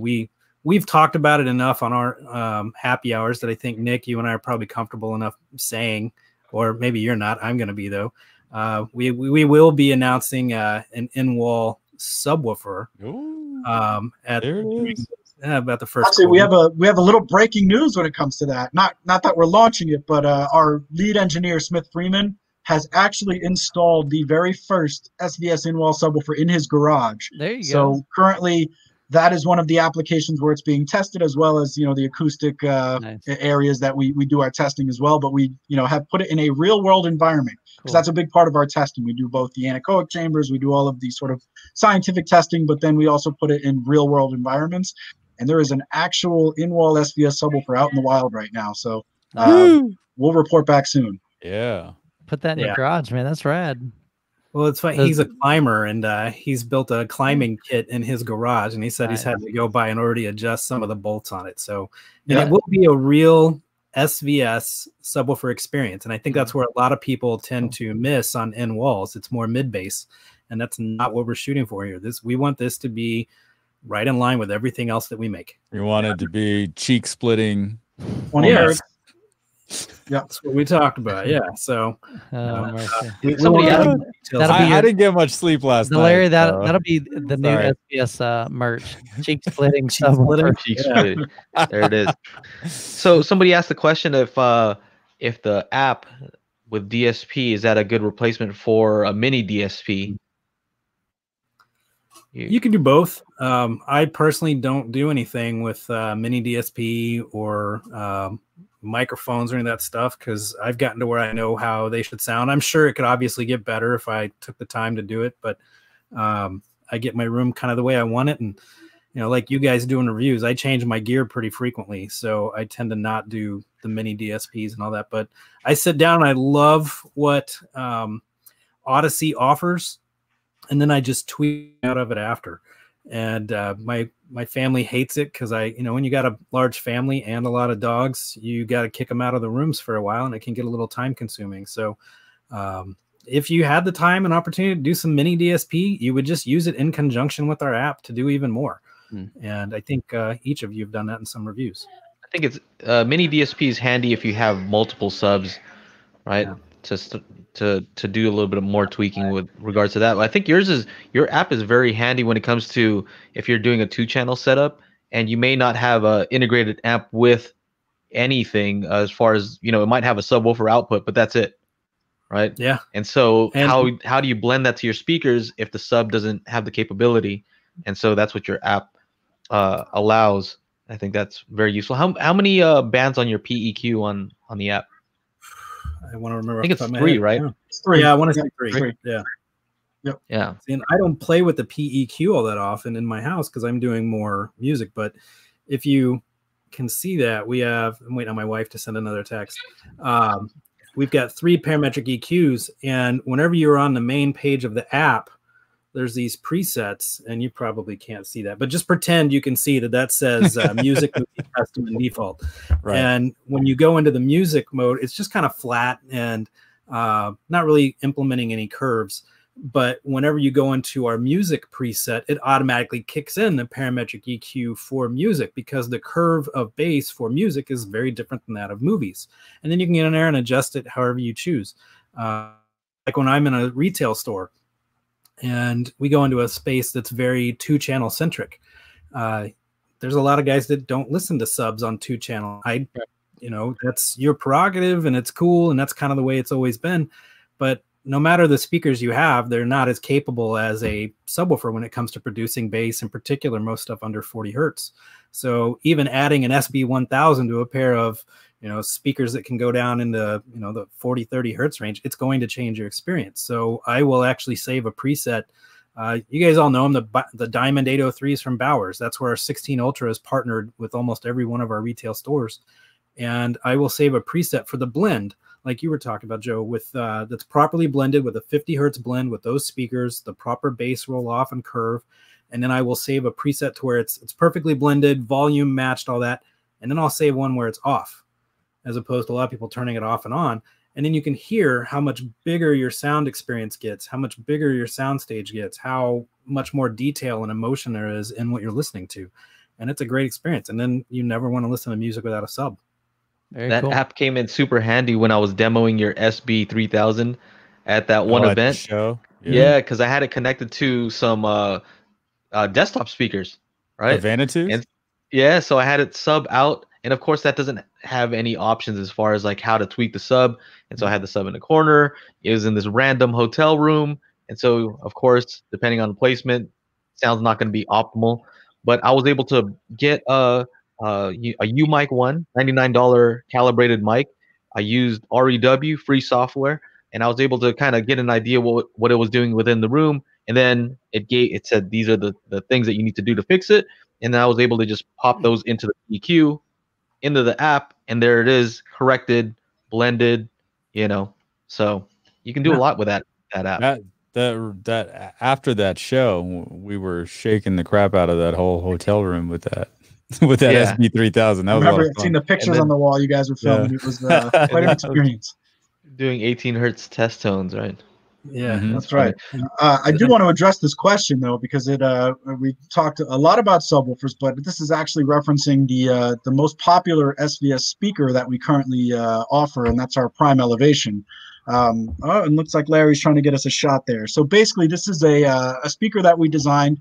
we've talked about it enough on our happy hours that I think, Nick, you and I are probably comfortable enough saying, or maybe you're not, I'm going to be though. We will be announcing an in-wall subwoofer. Ooh, at about the first. Actually, we have a little breaking news when it comes to that. Not that we're launching it, but our lead engineer Smith Freeman has actually installed the very first SVS in-wall subwoofer in his garage. There you go. So currently, that is one of the applications where it's being tested, as well as, you know, the acoustic nice. Areas that we do our testing as well. But we, you know, have put it in a real world environment, because that's a big part of our testing. We do both the anechoic chambers, we do all of the sort of scientific testing, but then we also put it in real world environments. And there is an actual in-wall SVS subwoofer out in the wild right now. So we'll report back soon. Yeah. Put that in your garage, man. That's rad. Well, it's funny. He's a climber, and he's built a climbing kit in his garage, and he said he's had to go by and already adjust some of the bolts on it. So it will be a real SVS subwoofer experience, and I think that's where a lot of people tend to miss on end walls. It's more mid bass, and that's not what we're shooting for here. We want this to be right in line with everything else that we make. We want it to be cheek splitting. 20 hertz. Yeah, that's what we talked about. Yeah, so I didn't get much sleep last night. Larry, that'll be the new SBS merch. Cheek splitting, cheek splitting. There it is. So somebody asked the question if the app with DSP, is that a good replacement for a mini DSP? You can do both. I personally don't do anything with mini DSP or microphones or any of that stuff, because I've gotten to where I know how they should sound. I'm sure it could obviously get better if I took the time to do it, but I get my room kind of the way I want it. And, you know, like you guys doing reviews, I change my gear pretty frequently, so I tend to not do the mini DSPs and all that. But I sit down and I love what Odyssey offers, and then I just tweet out of it after. And my family hates it, because I, you know, when you got a large family and a lot of dogs, you got to kick them out of the rooms for a while, and it can get a little time consuming. So if you had the time and opportunity to do some mini DSP, you would just use it in conjunction with our app to do even more. And I think each of you have done that in some reviews. I think it's mini DSP is handy if you have multiple subs, right? Yeah. To do a little bit of more tweaking with regards to that. I think your app is very handy when it comes to if you're doing a 2-channel setup and you may not have a integrated amp with anything, as far as, you know, it might have a subwoofer output, but that's it, right? Yeah. And so how do you blend that to your speakers if the sub doesn't have the capability? And so that's what your app allows. I think that's very useful. How many bands on your PEQ on the app? I want to remember. I think it's 3, right? Yeah. It's 3. Yeah, I want to say 3. Yeah. Yep. Yeah. And I don't play with the PEQ all that often in my house because I'm doing more music. But if you can see that, we have, I'm waiting on my wife to send another text. We've got 3 parametric EQs. And whenever you're on the main page of the app, there's these presets, and you probably can't see that, but just pretend you can see that says music custom and default. Right. And when you go into the music mode, it's just kind of flat and not really implementing any curves. But whenever you go into our music preset, it automatically kicks in the parametric EQ for music, because the curve of bass for music is very different than that of movies. And then you can get in there and adjust it however you choose. Like when I'm in a retail store, and we go into a space that's very 2-channel centric. There's a lot of guys that don't listen to subs on 2-channel. You know, that's your prerogative, and it's cool, and that's kind of the way it's always been. But no matter the speakers you have, they're not as capable as a subwoofer when it comes to producing bass, in particular, most stuff under 40 hertz. So even adding an SB1000 to a pair of you know, speakers that can go down in the, you know, the 40, 30 hertz range, it's going to change your experience. So I will actually save a preset. You guys all know them, the Diamond 803s from Bowers. That's where our 16 Ultra is partnered with almost every one of our retail stores. And I will save a preset for the blend, like you were talking about, Joe, with that's properly blended with a 50 hertz blend with those speakers, the proper bass roll off and curve. And then I will save a preset to where it's perfectly blended, volume matched, all that. And then I'll save one where it's off, as opposed to a lot of people turning it off and on. And then you can hear how much bigger your sound experience gets, how much bigger your sound stage gets, how much more detail and emotion there is in what you're listening to. And it's a great experience. And then you never want to listen to music without a sub. That app came in super handy when I was demoing your SB3000 at that one event. Show. Yeah, because I had it connected to some desktop speakers, right? Vanitude? Yeah, so I had it sub out. And of course, that doesn't have any options as far as like how to tweak the sub. And so I had the sub in the corner. It was in this random hotel room. And so, of course, depending on the placement, sound's not going to be optimal. But I was able to get a U-Mic One, $99 calibrated mic. I used REW, free software. And I was able to kind of get an idea what it was doing within the room. And then it said, these are the things that you need to do to fix it. And then I was able to just pop those into the EQ, into the app, and there it is, corrected, blended, you know. So you can do a lot with that app. That after that show, we were shaking the crap out of that whole hotel room with that SB3000. I remember seeing the pictures on the wall you guys were filming. Yeah. It was quite an experience. Doing 18 hertz test tones, right? Yeah, that's right. I do want to address this question though, because it we talked a lot about subwoofers, but this is actually referencing the most popular SVS speaker that we currently offer, and that's our Prime Elevation. Oh, and looks like Larry's trying to get us a shot there. So basically, this is a speaker that we designed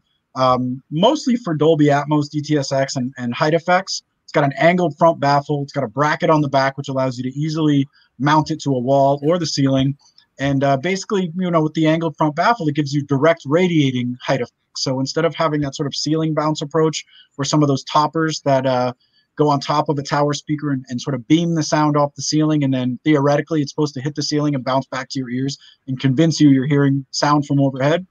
mostly for Dolby Atmos, DTS:X, and height effects. It's got an angled front baffle. It's got a bracket on the back, which allows you to easily mount it to a wall or the ceiling. And basically, you know, with the angled front baffle, it gives you direct radiating height effect. So instead of having that sort of ceiling bounce approach where some of those toppers that go on top of a tower speaker and sort of beam the sound off the ceiling, and then theoretically it's supposed to hit the ceiling and bounce back to your ears and convince you you're hearing sound from overhead,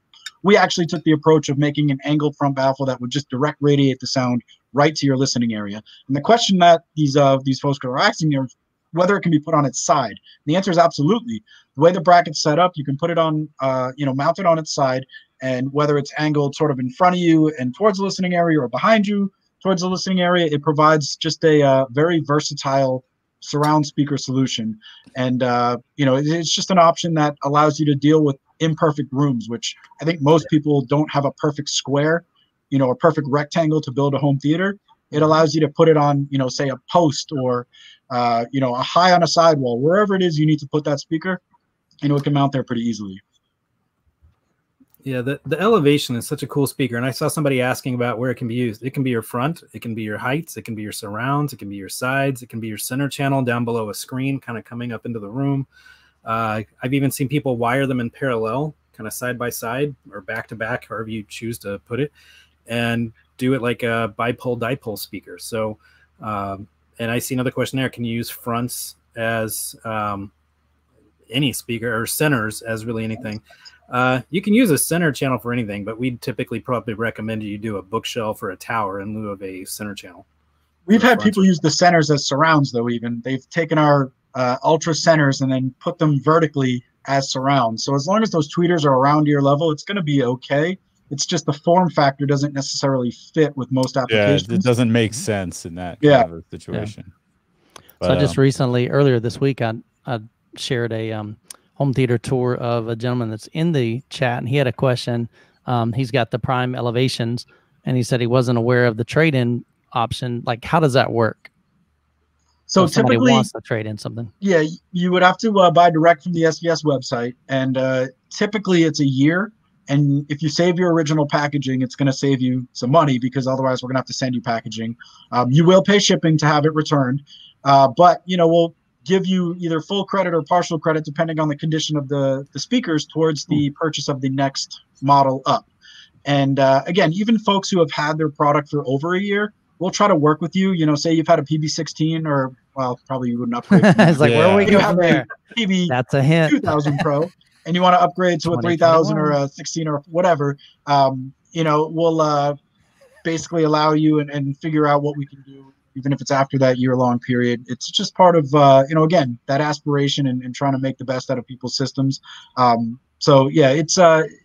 we actually took the approach of making an angled front baffle that would just direct radiate the sound right to your listening area. And the question that these folks are asking here, whether it can be put on its side. And the answer is absolutely. The way the bracket's set up, you can put it on, you know, mount it on its side, and whether it's angled sort of in front of you and towards the listening area or behind you towards the listening area, it provides just a very versatile surround speaker solution. And, you know, it's just an option that allows you to deal with imperfect rooms, which I think most people don't have a perfect square, you know, a perfect rectangle to build a home theater. It allows you to put it on, you know, say a post or, you know, a high on a sidewall, wherever it is you need to put that speaker, you know, it can mount there pretty easily. Yeah, the Elevation is such a cool speaker. And I saw somebody asking about where it can be used. It can be your front, it can be your heights, it can be your surrounds, it can be your sides, it can be your center channel down below a screen, kind of coming up into the room. I've even seen people wire them in parallel, kind of side by side or back to back, however you choose to put it, and do it like a bipole dipole speaker. So, and I see another question there. Can you use fronts as any speaker or centers as really anything? You can use a center channel for anything, but we'd typically probably recommend you do a bookshelf or a tower in lieu of a center channel. We've had people use the centers as surrounds, though, even. They've taken our ultra centers and then put them vertically as surrounds. So as long as those tweeters are around your level, it's going to be okay. It's just the form factor doesn't necessarily fit with most applications. Yeah, it doesn't make sense in that kind of situation. Yeah. But, so I just recently, earlier this week, I shared a home theater tour of a gentleman that's in the chat, and he had a question. He's got the Prime Elevations, and he said he wasn't aware of the trade-in option. Like, how does that work? So typically, somebody wants to trade in something. Yeah, you would have to buy direct from the SVS website, and typically it's a year. And if you save your original packaging, it's going to save you some money because otherwise we're going to have to send you packaging. You will pay shipping to have it returned, but you know we'll give you either full credit or partial credit depending on the condition of the speakers towards the purchase of the next model up. And again, even folks who have had their product for over a year, we'll try to work with you. You know, say you've had a PB16 or, well, probably you wouldn't upgrade. It's like, where are we going there? PB That's a hint. 2000 Pro, and you want to upgrade to a 3000 or a 16 or whatever. You know, we'll basically allow you and figure out what we can do, even if it's after that year-long period. It's just part of, you know, again, that aspiration and trying to make the best out of people's systems. So yeah, it's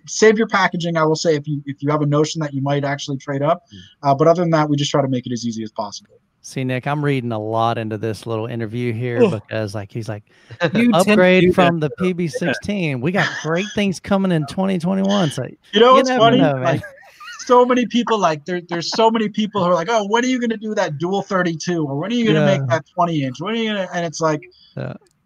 save your packaging, I will say, if you have a notion that you might actually trade up. But other than that, we just try to make it as easy as possible. See, Nick, I'm reading a lot into this little interview here because, like, he's like, you upgrade from the PB16. We got great things coming in 2021. So you know what's funny? Like, so many people, like, there's so many people who are like, oh, when are you going to do that dual 32? Or when are you going to make that 20-inch? When are you gonna? And it's like,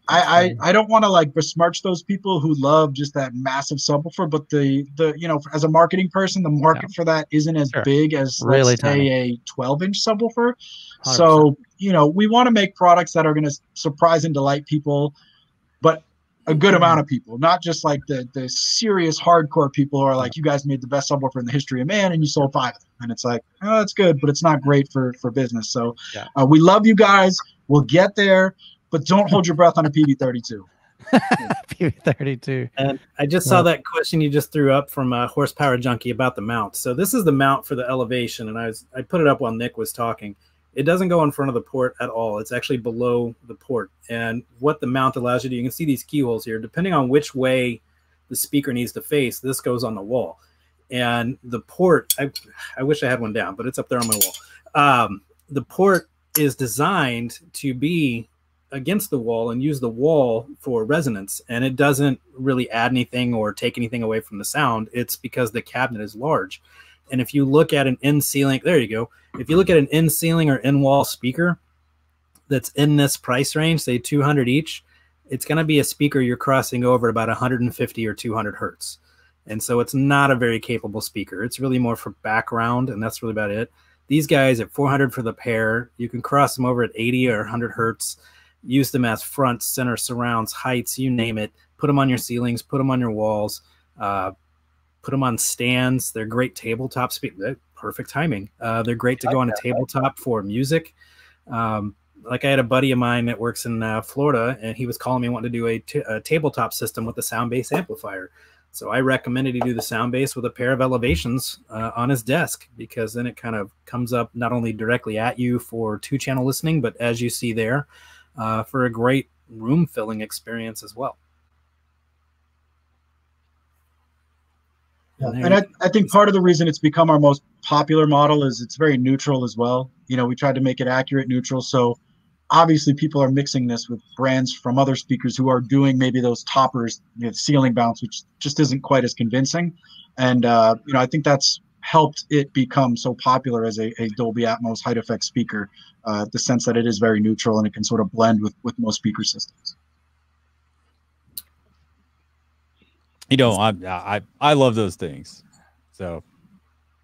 I don't want to, like, besmirch those people who love just that massive subwoofer, but the you know, as a marketing person, the market for that isn't as big as, really, let's say, a 12-inch subwoofer. 100%. So, you know, we want to make products that are going to surprise and delight people, but a good amount of people, not just like the serious hardcore people who are like, you guys made the best subwoofer in the history of man and you sold 5 of them. And it's like, oh, that's good, but it's not great for business. So we love you guys. We'll get there. But don't hold your breath on a PB32. PB32. And I just saw that question you just threw up from Horsepower Junkie about the mount. So this is the mount for the elevation, and I put it up while Nick was talking. It doesn't go in front of the port at all. It's actually below the port. And what the mount allows you to do, you can see these keyholes here. Depending on which way the speaker needs to face, this goes on the wall. And the port, I wish I had one down, but it's up there on my wall. The port is designed to be against the wall and use the wall for resonance, and it doesn't really add anything or take anything away from the sound. It's because the cabinet is large. And if you look at an end ceiling, there you go. If you look at an end ceiling or end wall speaker that's in this price range, say 200 each, it's going to be a speaker you're crossing over about 150 or 200 hertz. And so it's not a very capable speaker. It's really more for background, and that's really about it. These guys at 400 for the pair, you can cross them over at 80 or 100 hertz. Use them as front, center, surrounds, heights, you name it. Put them on your ceilings, put them on your walls, put them on stands. They're great tabletop speakers. Perfect timing. They're great to go on a tabletop for music. Like I had a buddy of mine that works in Florida, and he was calling me wanting to do a tabletop system with a sound bass amplifier. So I recommended he do the sound bass with a pair of elevations on his desk, because then it kind of comes up not only directly at you for 2-channel listening, but as you see there, for a great room filling experience as well. Yeah. And I think part of the reason it's become our most popular model is it's very neutral as well. You know, we tried to make it accurate, neutral. So obviously people are mixing this with brands from other speakers who are doing maybe those toppers, you know, ceiling bounce, which just isn't quite as convincing. And, you know, I think that's helped it become so popular as a Dolby Atmos height effect speaker, the sense that it is very neutral and it can sort of blend with most speaker systems. You know, I love those things. So,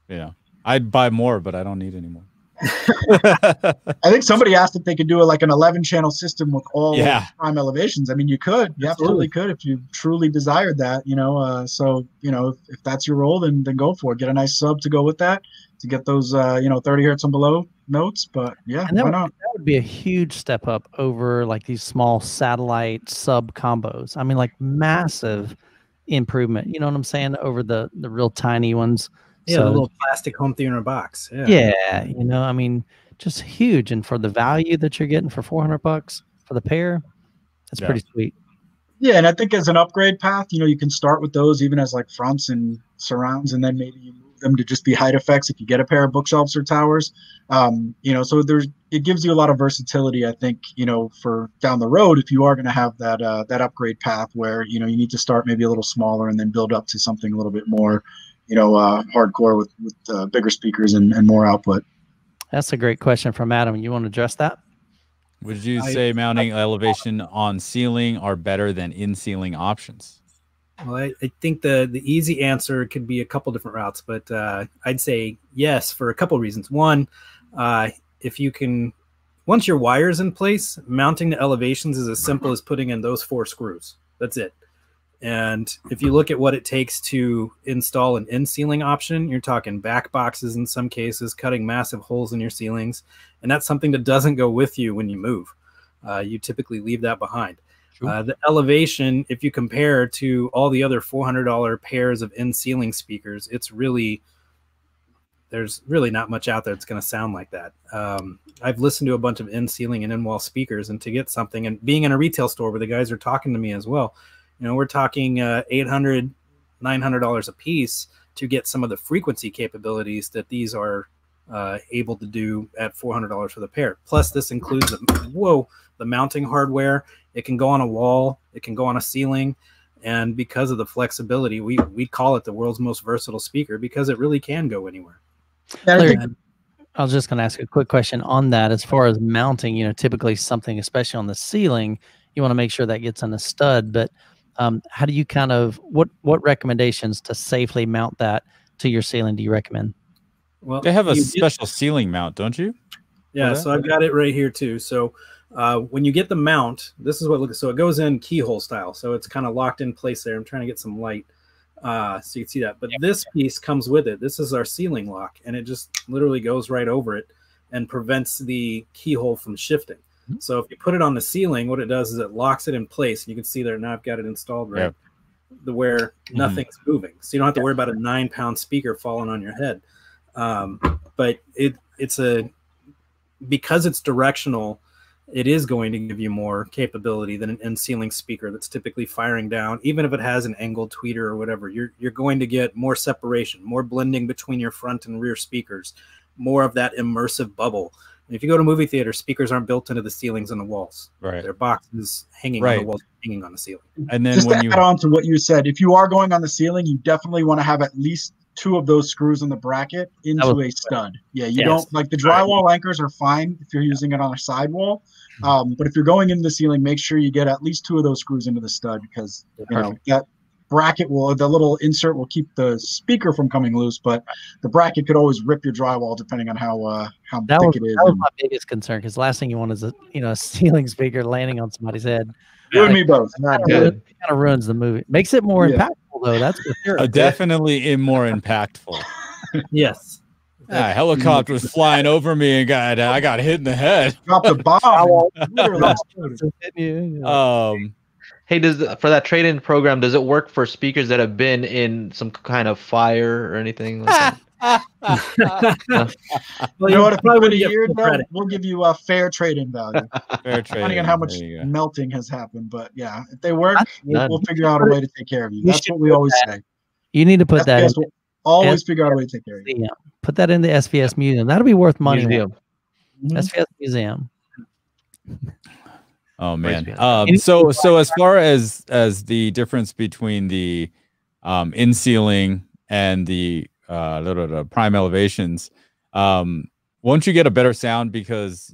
you know, I'd buy more, but I don't need any more. I think somebody asked if they could do like an 11-channel system with all prime elevations. I mean, you could, you absolutely could if you truly desired that, you know. So, you know, if that's your role, then go for it. Get a nice sub to go with that to get those, you know, 30 hertz and below notes. But yeah, and that would be a huge step up over like these small satellite sub combos. I mean, like massive improvement. You know what I'm saying? Over the real tiny ones. Yeah, so, the little plastic home theater box. Yeah, you know, I mean, just huge. And for the value that you're getting for 400 bucks for the pair, that's pretty sweet. Yeah, and I think as an upgrade path, you know, you can start with those even as like fronts and surrounds, and then maybe you move them to just be height effects if you get a pair of bookshelves or towers. You know, so it gives you a lot of versatility, I think, you know, for down the road if you are going to have that that upgrade path where, you know, you need to start maybe a little smaller and then build up to something a little bit more, you know, hardcore with bigger speakers and more output. That's a great question from Adam. You want to address that? Would you say mounting elevation on ceiling are better than in ceiling options? Well, I think the easy answer could be a couple different routes, but I'd say yes for a couple reasons. One, if you can, once your wire's in place, mounting the elevations is as simple as putting in those 4 screws. That's it. And if you look at what it takes to install an end ceiling option, you're talking back boxes in some cases, cutting massive holes in your ceilings. And that's something that doesn't go with you when you move. You typically leave that behind. Sure. The elevation, if you compare to all the other $400 pairs of end ceiling speakers, it's really, there's really not much out there that's going to sound like that. I've listened to a bunch of end ceiling and end wall speakers, and to get something, and being in a retail store where the guys are talking to me as well, you know, we're talking $800, $900 a piece to get some of the frequency capabilities that these are able to do at $400 for the pair. Plus, this includes the mounting hardware. It can go on a wall. It can go on a ceiling. And because of the flexibility, we call it the world's most versatile speaker because it really can go anywhere. Larry, I was just going to ask a quick question on that. As far as mounting, you know, typically something, especially on the ceiling, you want to make sure that gets on a stud, but how do you kind of, what recommendations to safely mount that to your ceiling do you recommend? Well, they have a special ceiling mount, don't you? Yeah, so I've got it right here too. So when you get the mount, this is what looks, so it goes in keyhole style. So it's kind of locked in place there. I'm trying to get some light so you can see that. But this piece comes with it. This is our ceiling lock, and it just literally goes right over it and prevents the keyhole from shifting. So if you put it on the ceiling, what it does is it locks it in place. And you can see there, now I've got it installed right where nothing's moving. So you don't have to worry about a 9-pound speaker falling on your head. But because it's directional, it is going to give you more capability than an end ceiling speaker that's typically firing down. Even if it has an angled tweeter or whatever, you're going to get more separation, more blending between your front and rear speakers, more of that immersive bubble. If you go to movie theater, speakers aren't built into the ceilings and the walls. Right. They're boxes hanging on the walls, hanging on the ceiling. And then just to add on to what you said, if you are going on the ceiling, you definitely want to have at least 2 of those screws in the bracket into a stud. Yeah, you don't, like the drywall anchors are fine if you're using it on a sidewall. But if you're going into the ceiling, make sure you get at least 2 of those screws into the stud, because you know that bracket will, the little insert will keep the speaker from coming loose, but the bracket could always rip your drywall depending on how thick it is. That was my biggest concern, because last thing you want is a ceiling speaker landing on somebody's head. You and me both. Not good. It kind of ruins the movie. Makes it more impactful though. That's for sure. Definitely more impactful. Yes. A helicopter was flying over me and I got hit in the head. Dropped a bomb. Hey, for that trade-in program, does it work for speakers that have been in some kind of fire or anything like that? Well, you know what? If you put a year down, we'll give you a fair trade-in value. Fair trade-in. Depending on how much melting has happened. But yeah, if they work, we'll figure out a way to take care of you. That's what we always say. You need to put that in. Always figure out a way to take care of you. Yeah. Put that in the SVS Museum. That'll be worth money. SVS Museum. Oh man! So as far as the difference between the in ceiling and the prime elevations, won't you get a better sound because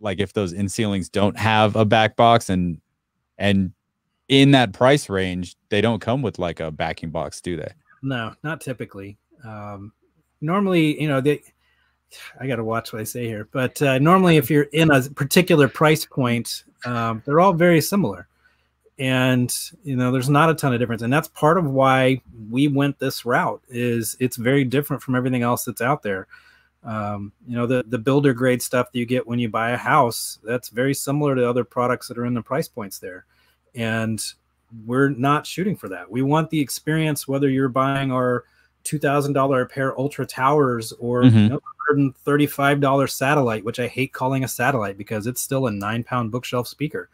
like if those in ceilings don't have a back box and in that price range they don't come with like a backing box, do they? No, not typically. Normally, you know I got to watch what I say here, but normally if you're in a particular price point, they're all very similar, and you know there's not a ton of difference, and that's part of why we went this route. Is it's very different from everything else that's out there. You know, the builder grade stuff that you get when you buy a house, that's very similar to other products that are in the price points there, and we're not shooting for that. We want the experience, whether you're buying our $2,000 a pair Ultra Towers or $135 satellite, which I hate calling a satellite because it's still a 9-pound bookshelf speaker,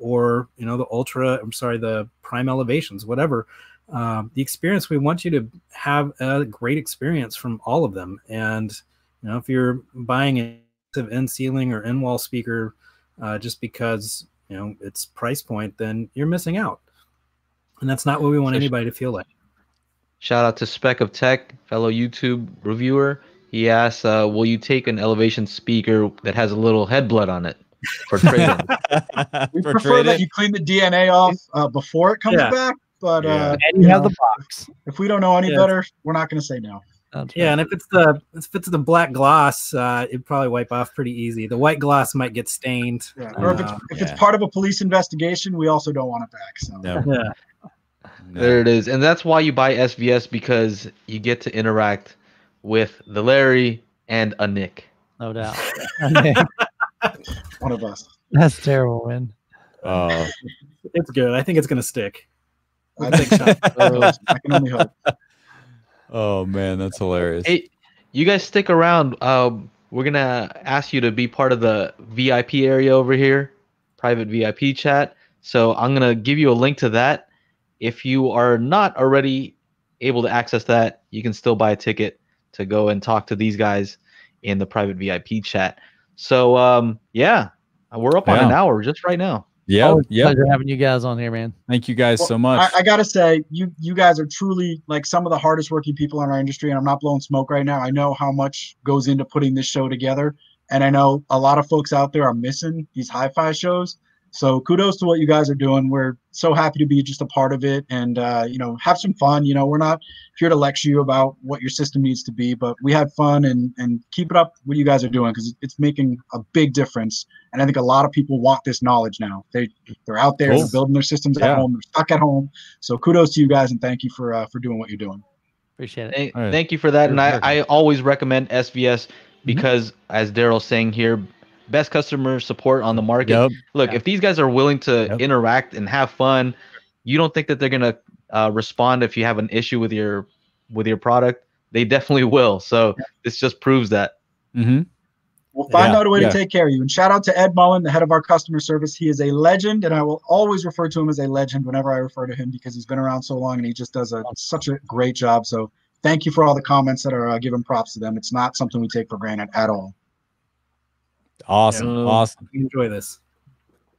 or you know the prime elevations, whatever. The experience, we want you to have a great experience from all of them. And you know if you're buying an end ceiling or end wall speaker just because you know it's price point, then you're missing out, and that's not what we want anybody to feel like. Shout out to Spec of Tech, fellow YouTube reviewer. He asks, will you take an elevation speaker that has a little head blood on it for trading? We prefer that you clean the DNA off before it comes back, but and you have the box. If we don't know any better, we're not going to say no. Yeah, and if it's the black gloss, it'd probably wipe off pretty easy. The white gloss might get stained. Yeah. Or if it's part of a police investigation, we also don't want it back. So. No. Yeah. No. There it is. And that's why you buy SVS, because you get to interact with the Larry and a Nick. No doubt. One of us. That's terrible, man. It's good. I think it's going to stick. I think so. I can only hope. Oh, man, that's hilarious. Hey, you guys stick around. We're going to ask you to be part of the VIP area over here, private VIP chat. So I'm going to give you a link to that. If you are not already able to access that, you can still buy a ticket to go and talk to these guys in the private VIP chat. So, yeah, we're up on an hour just right now. Yeah, pleasure having you guys on here, man. Thank you guys so much. I gotta say, you guys are truly like some of the hardest working people in our industry, and I'm not blowing smoke right now. I know how much goes into putting this show together, and I know a lot of folks out there are missing these hi-fi shows. So kudos to what you guys are doing. We're so happy to be just a part of it, and you know, have some fun. You know, we're not here to lecture you about what your system needs to be, but we had fun, and keep it up what you guys are doing, because it's making a big difference. And I think a lot of people want this knowledge now. They're out there, they're building their systems at home, they're stuck at home. So kudos to you guys, and thank you for doing what you're doing. Appreciate it. Thank you for that. And I always recommend SVS because, as Daryl's saying here, best customer support on the market. Look, if these guys are willing to interact and have fun, you don't think that they're going to respond if you have an issue with your product? They definitely will. So this just proves that. We'll find out a way to take care of you. And shout out to Ed Mullen, the head of our customer service. He is a legend, and I will always refer to him as a legend whenever I refer to him, because he's been around so long and he just does such a great job. So thank you for all the comments that are giving props to them. It's not something we take for granted at all. Awesome. Awesome. Enjoy this.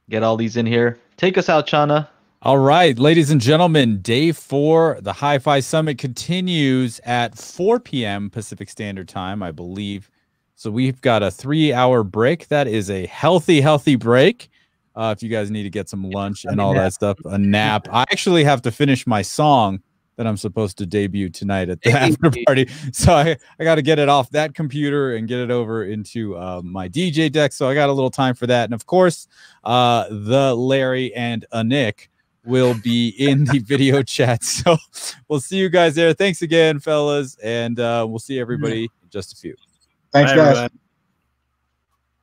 Get all these in here. Take us out, Chana. All right, ladies and gentlemen, day 4, the Hi-Fi Summit continues at 4 p.m. Pacific Standard Time, I believe. So we've got a 3-hour break. That is a healthy, healthy break. If you guys need to get some lunch and all that stuff, a nap. I actually have to finish my song that I'm supposed to debut tonight at the after party. So I got to get it off that computer and get it over into my DJ deck. So I got a little time for that. And of course, the Larry and Nick will be in the video chat. So we'll see you guys there. Thanks again, fellas. And we'll see everybody in just a few. Thanks, guys. Everybody.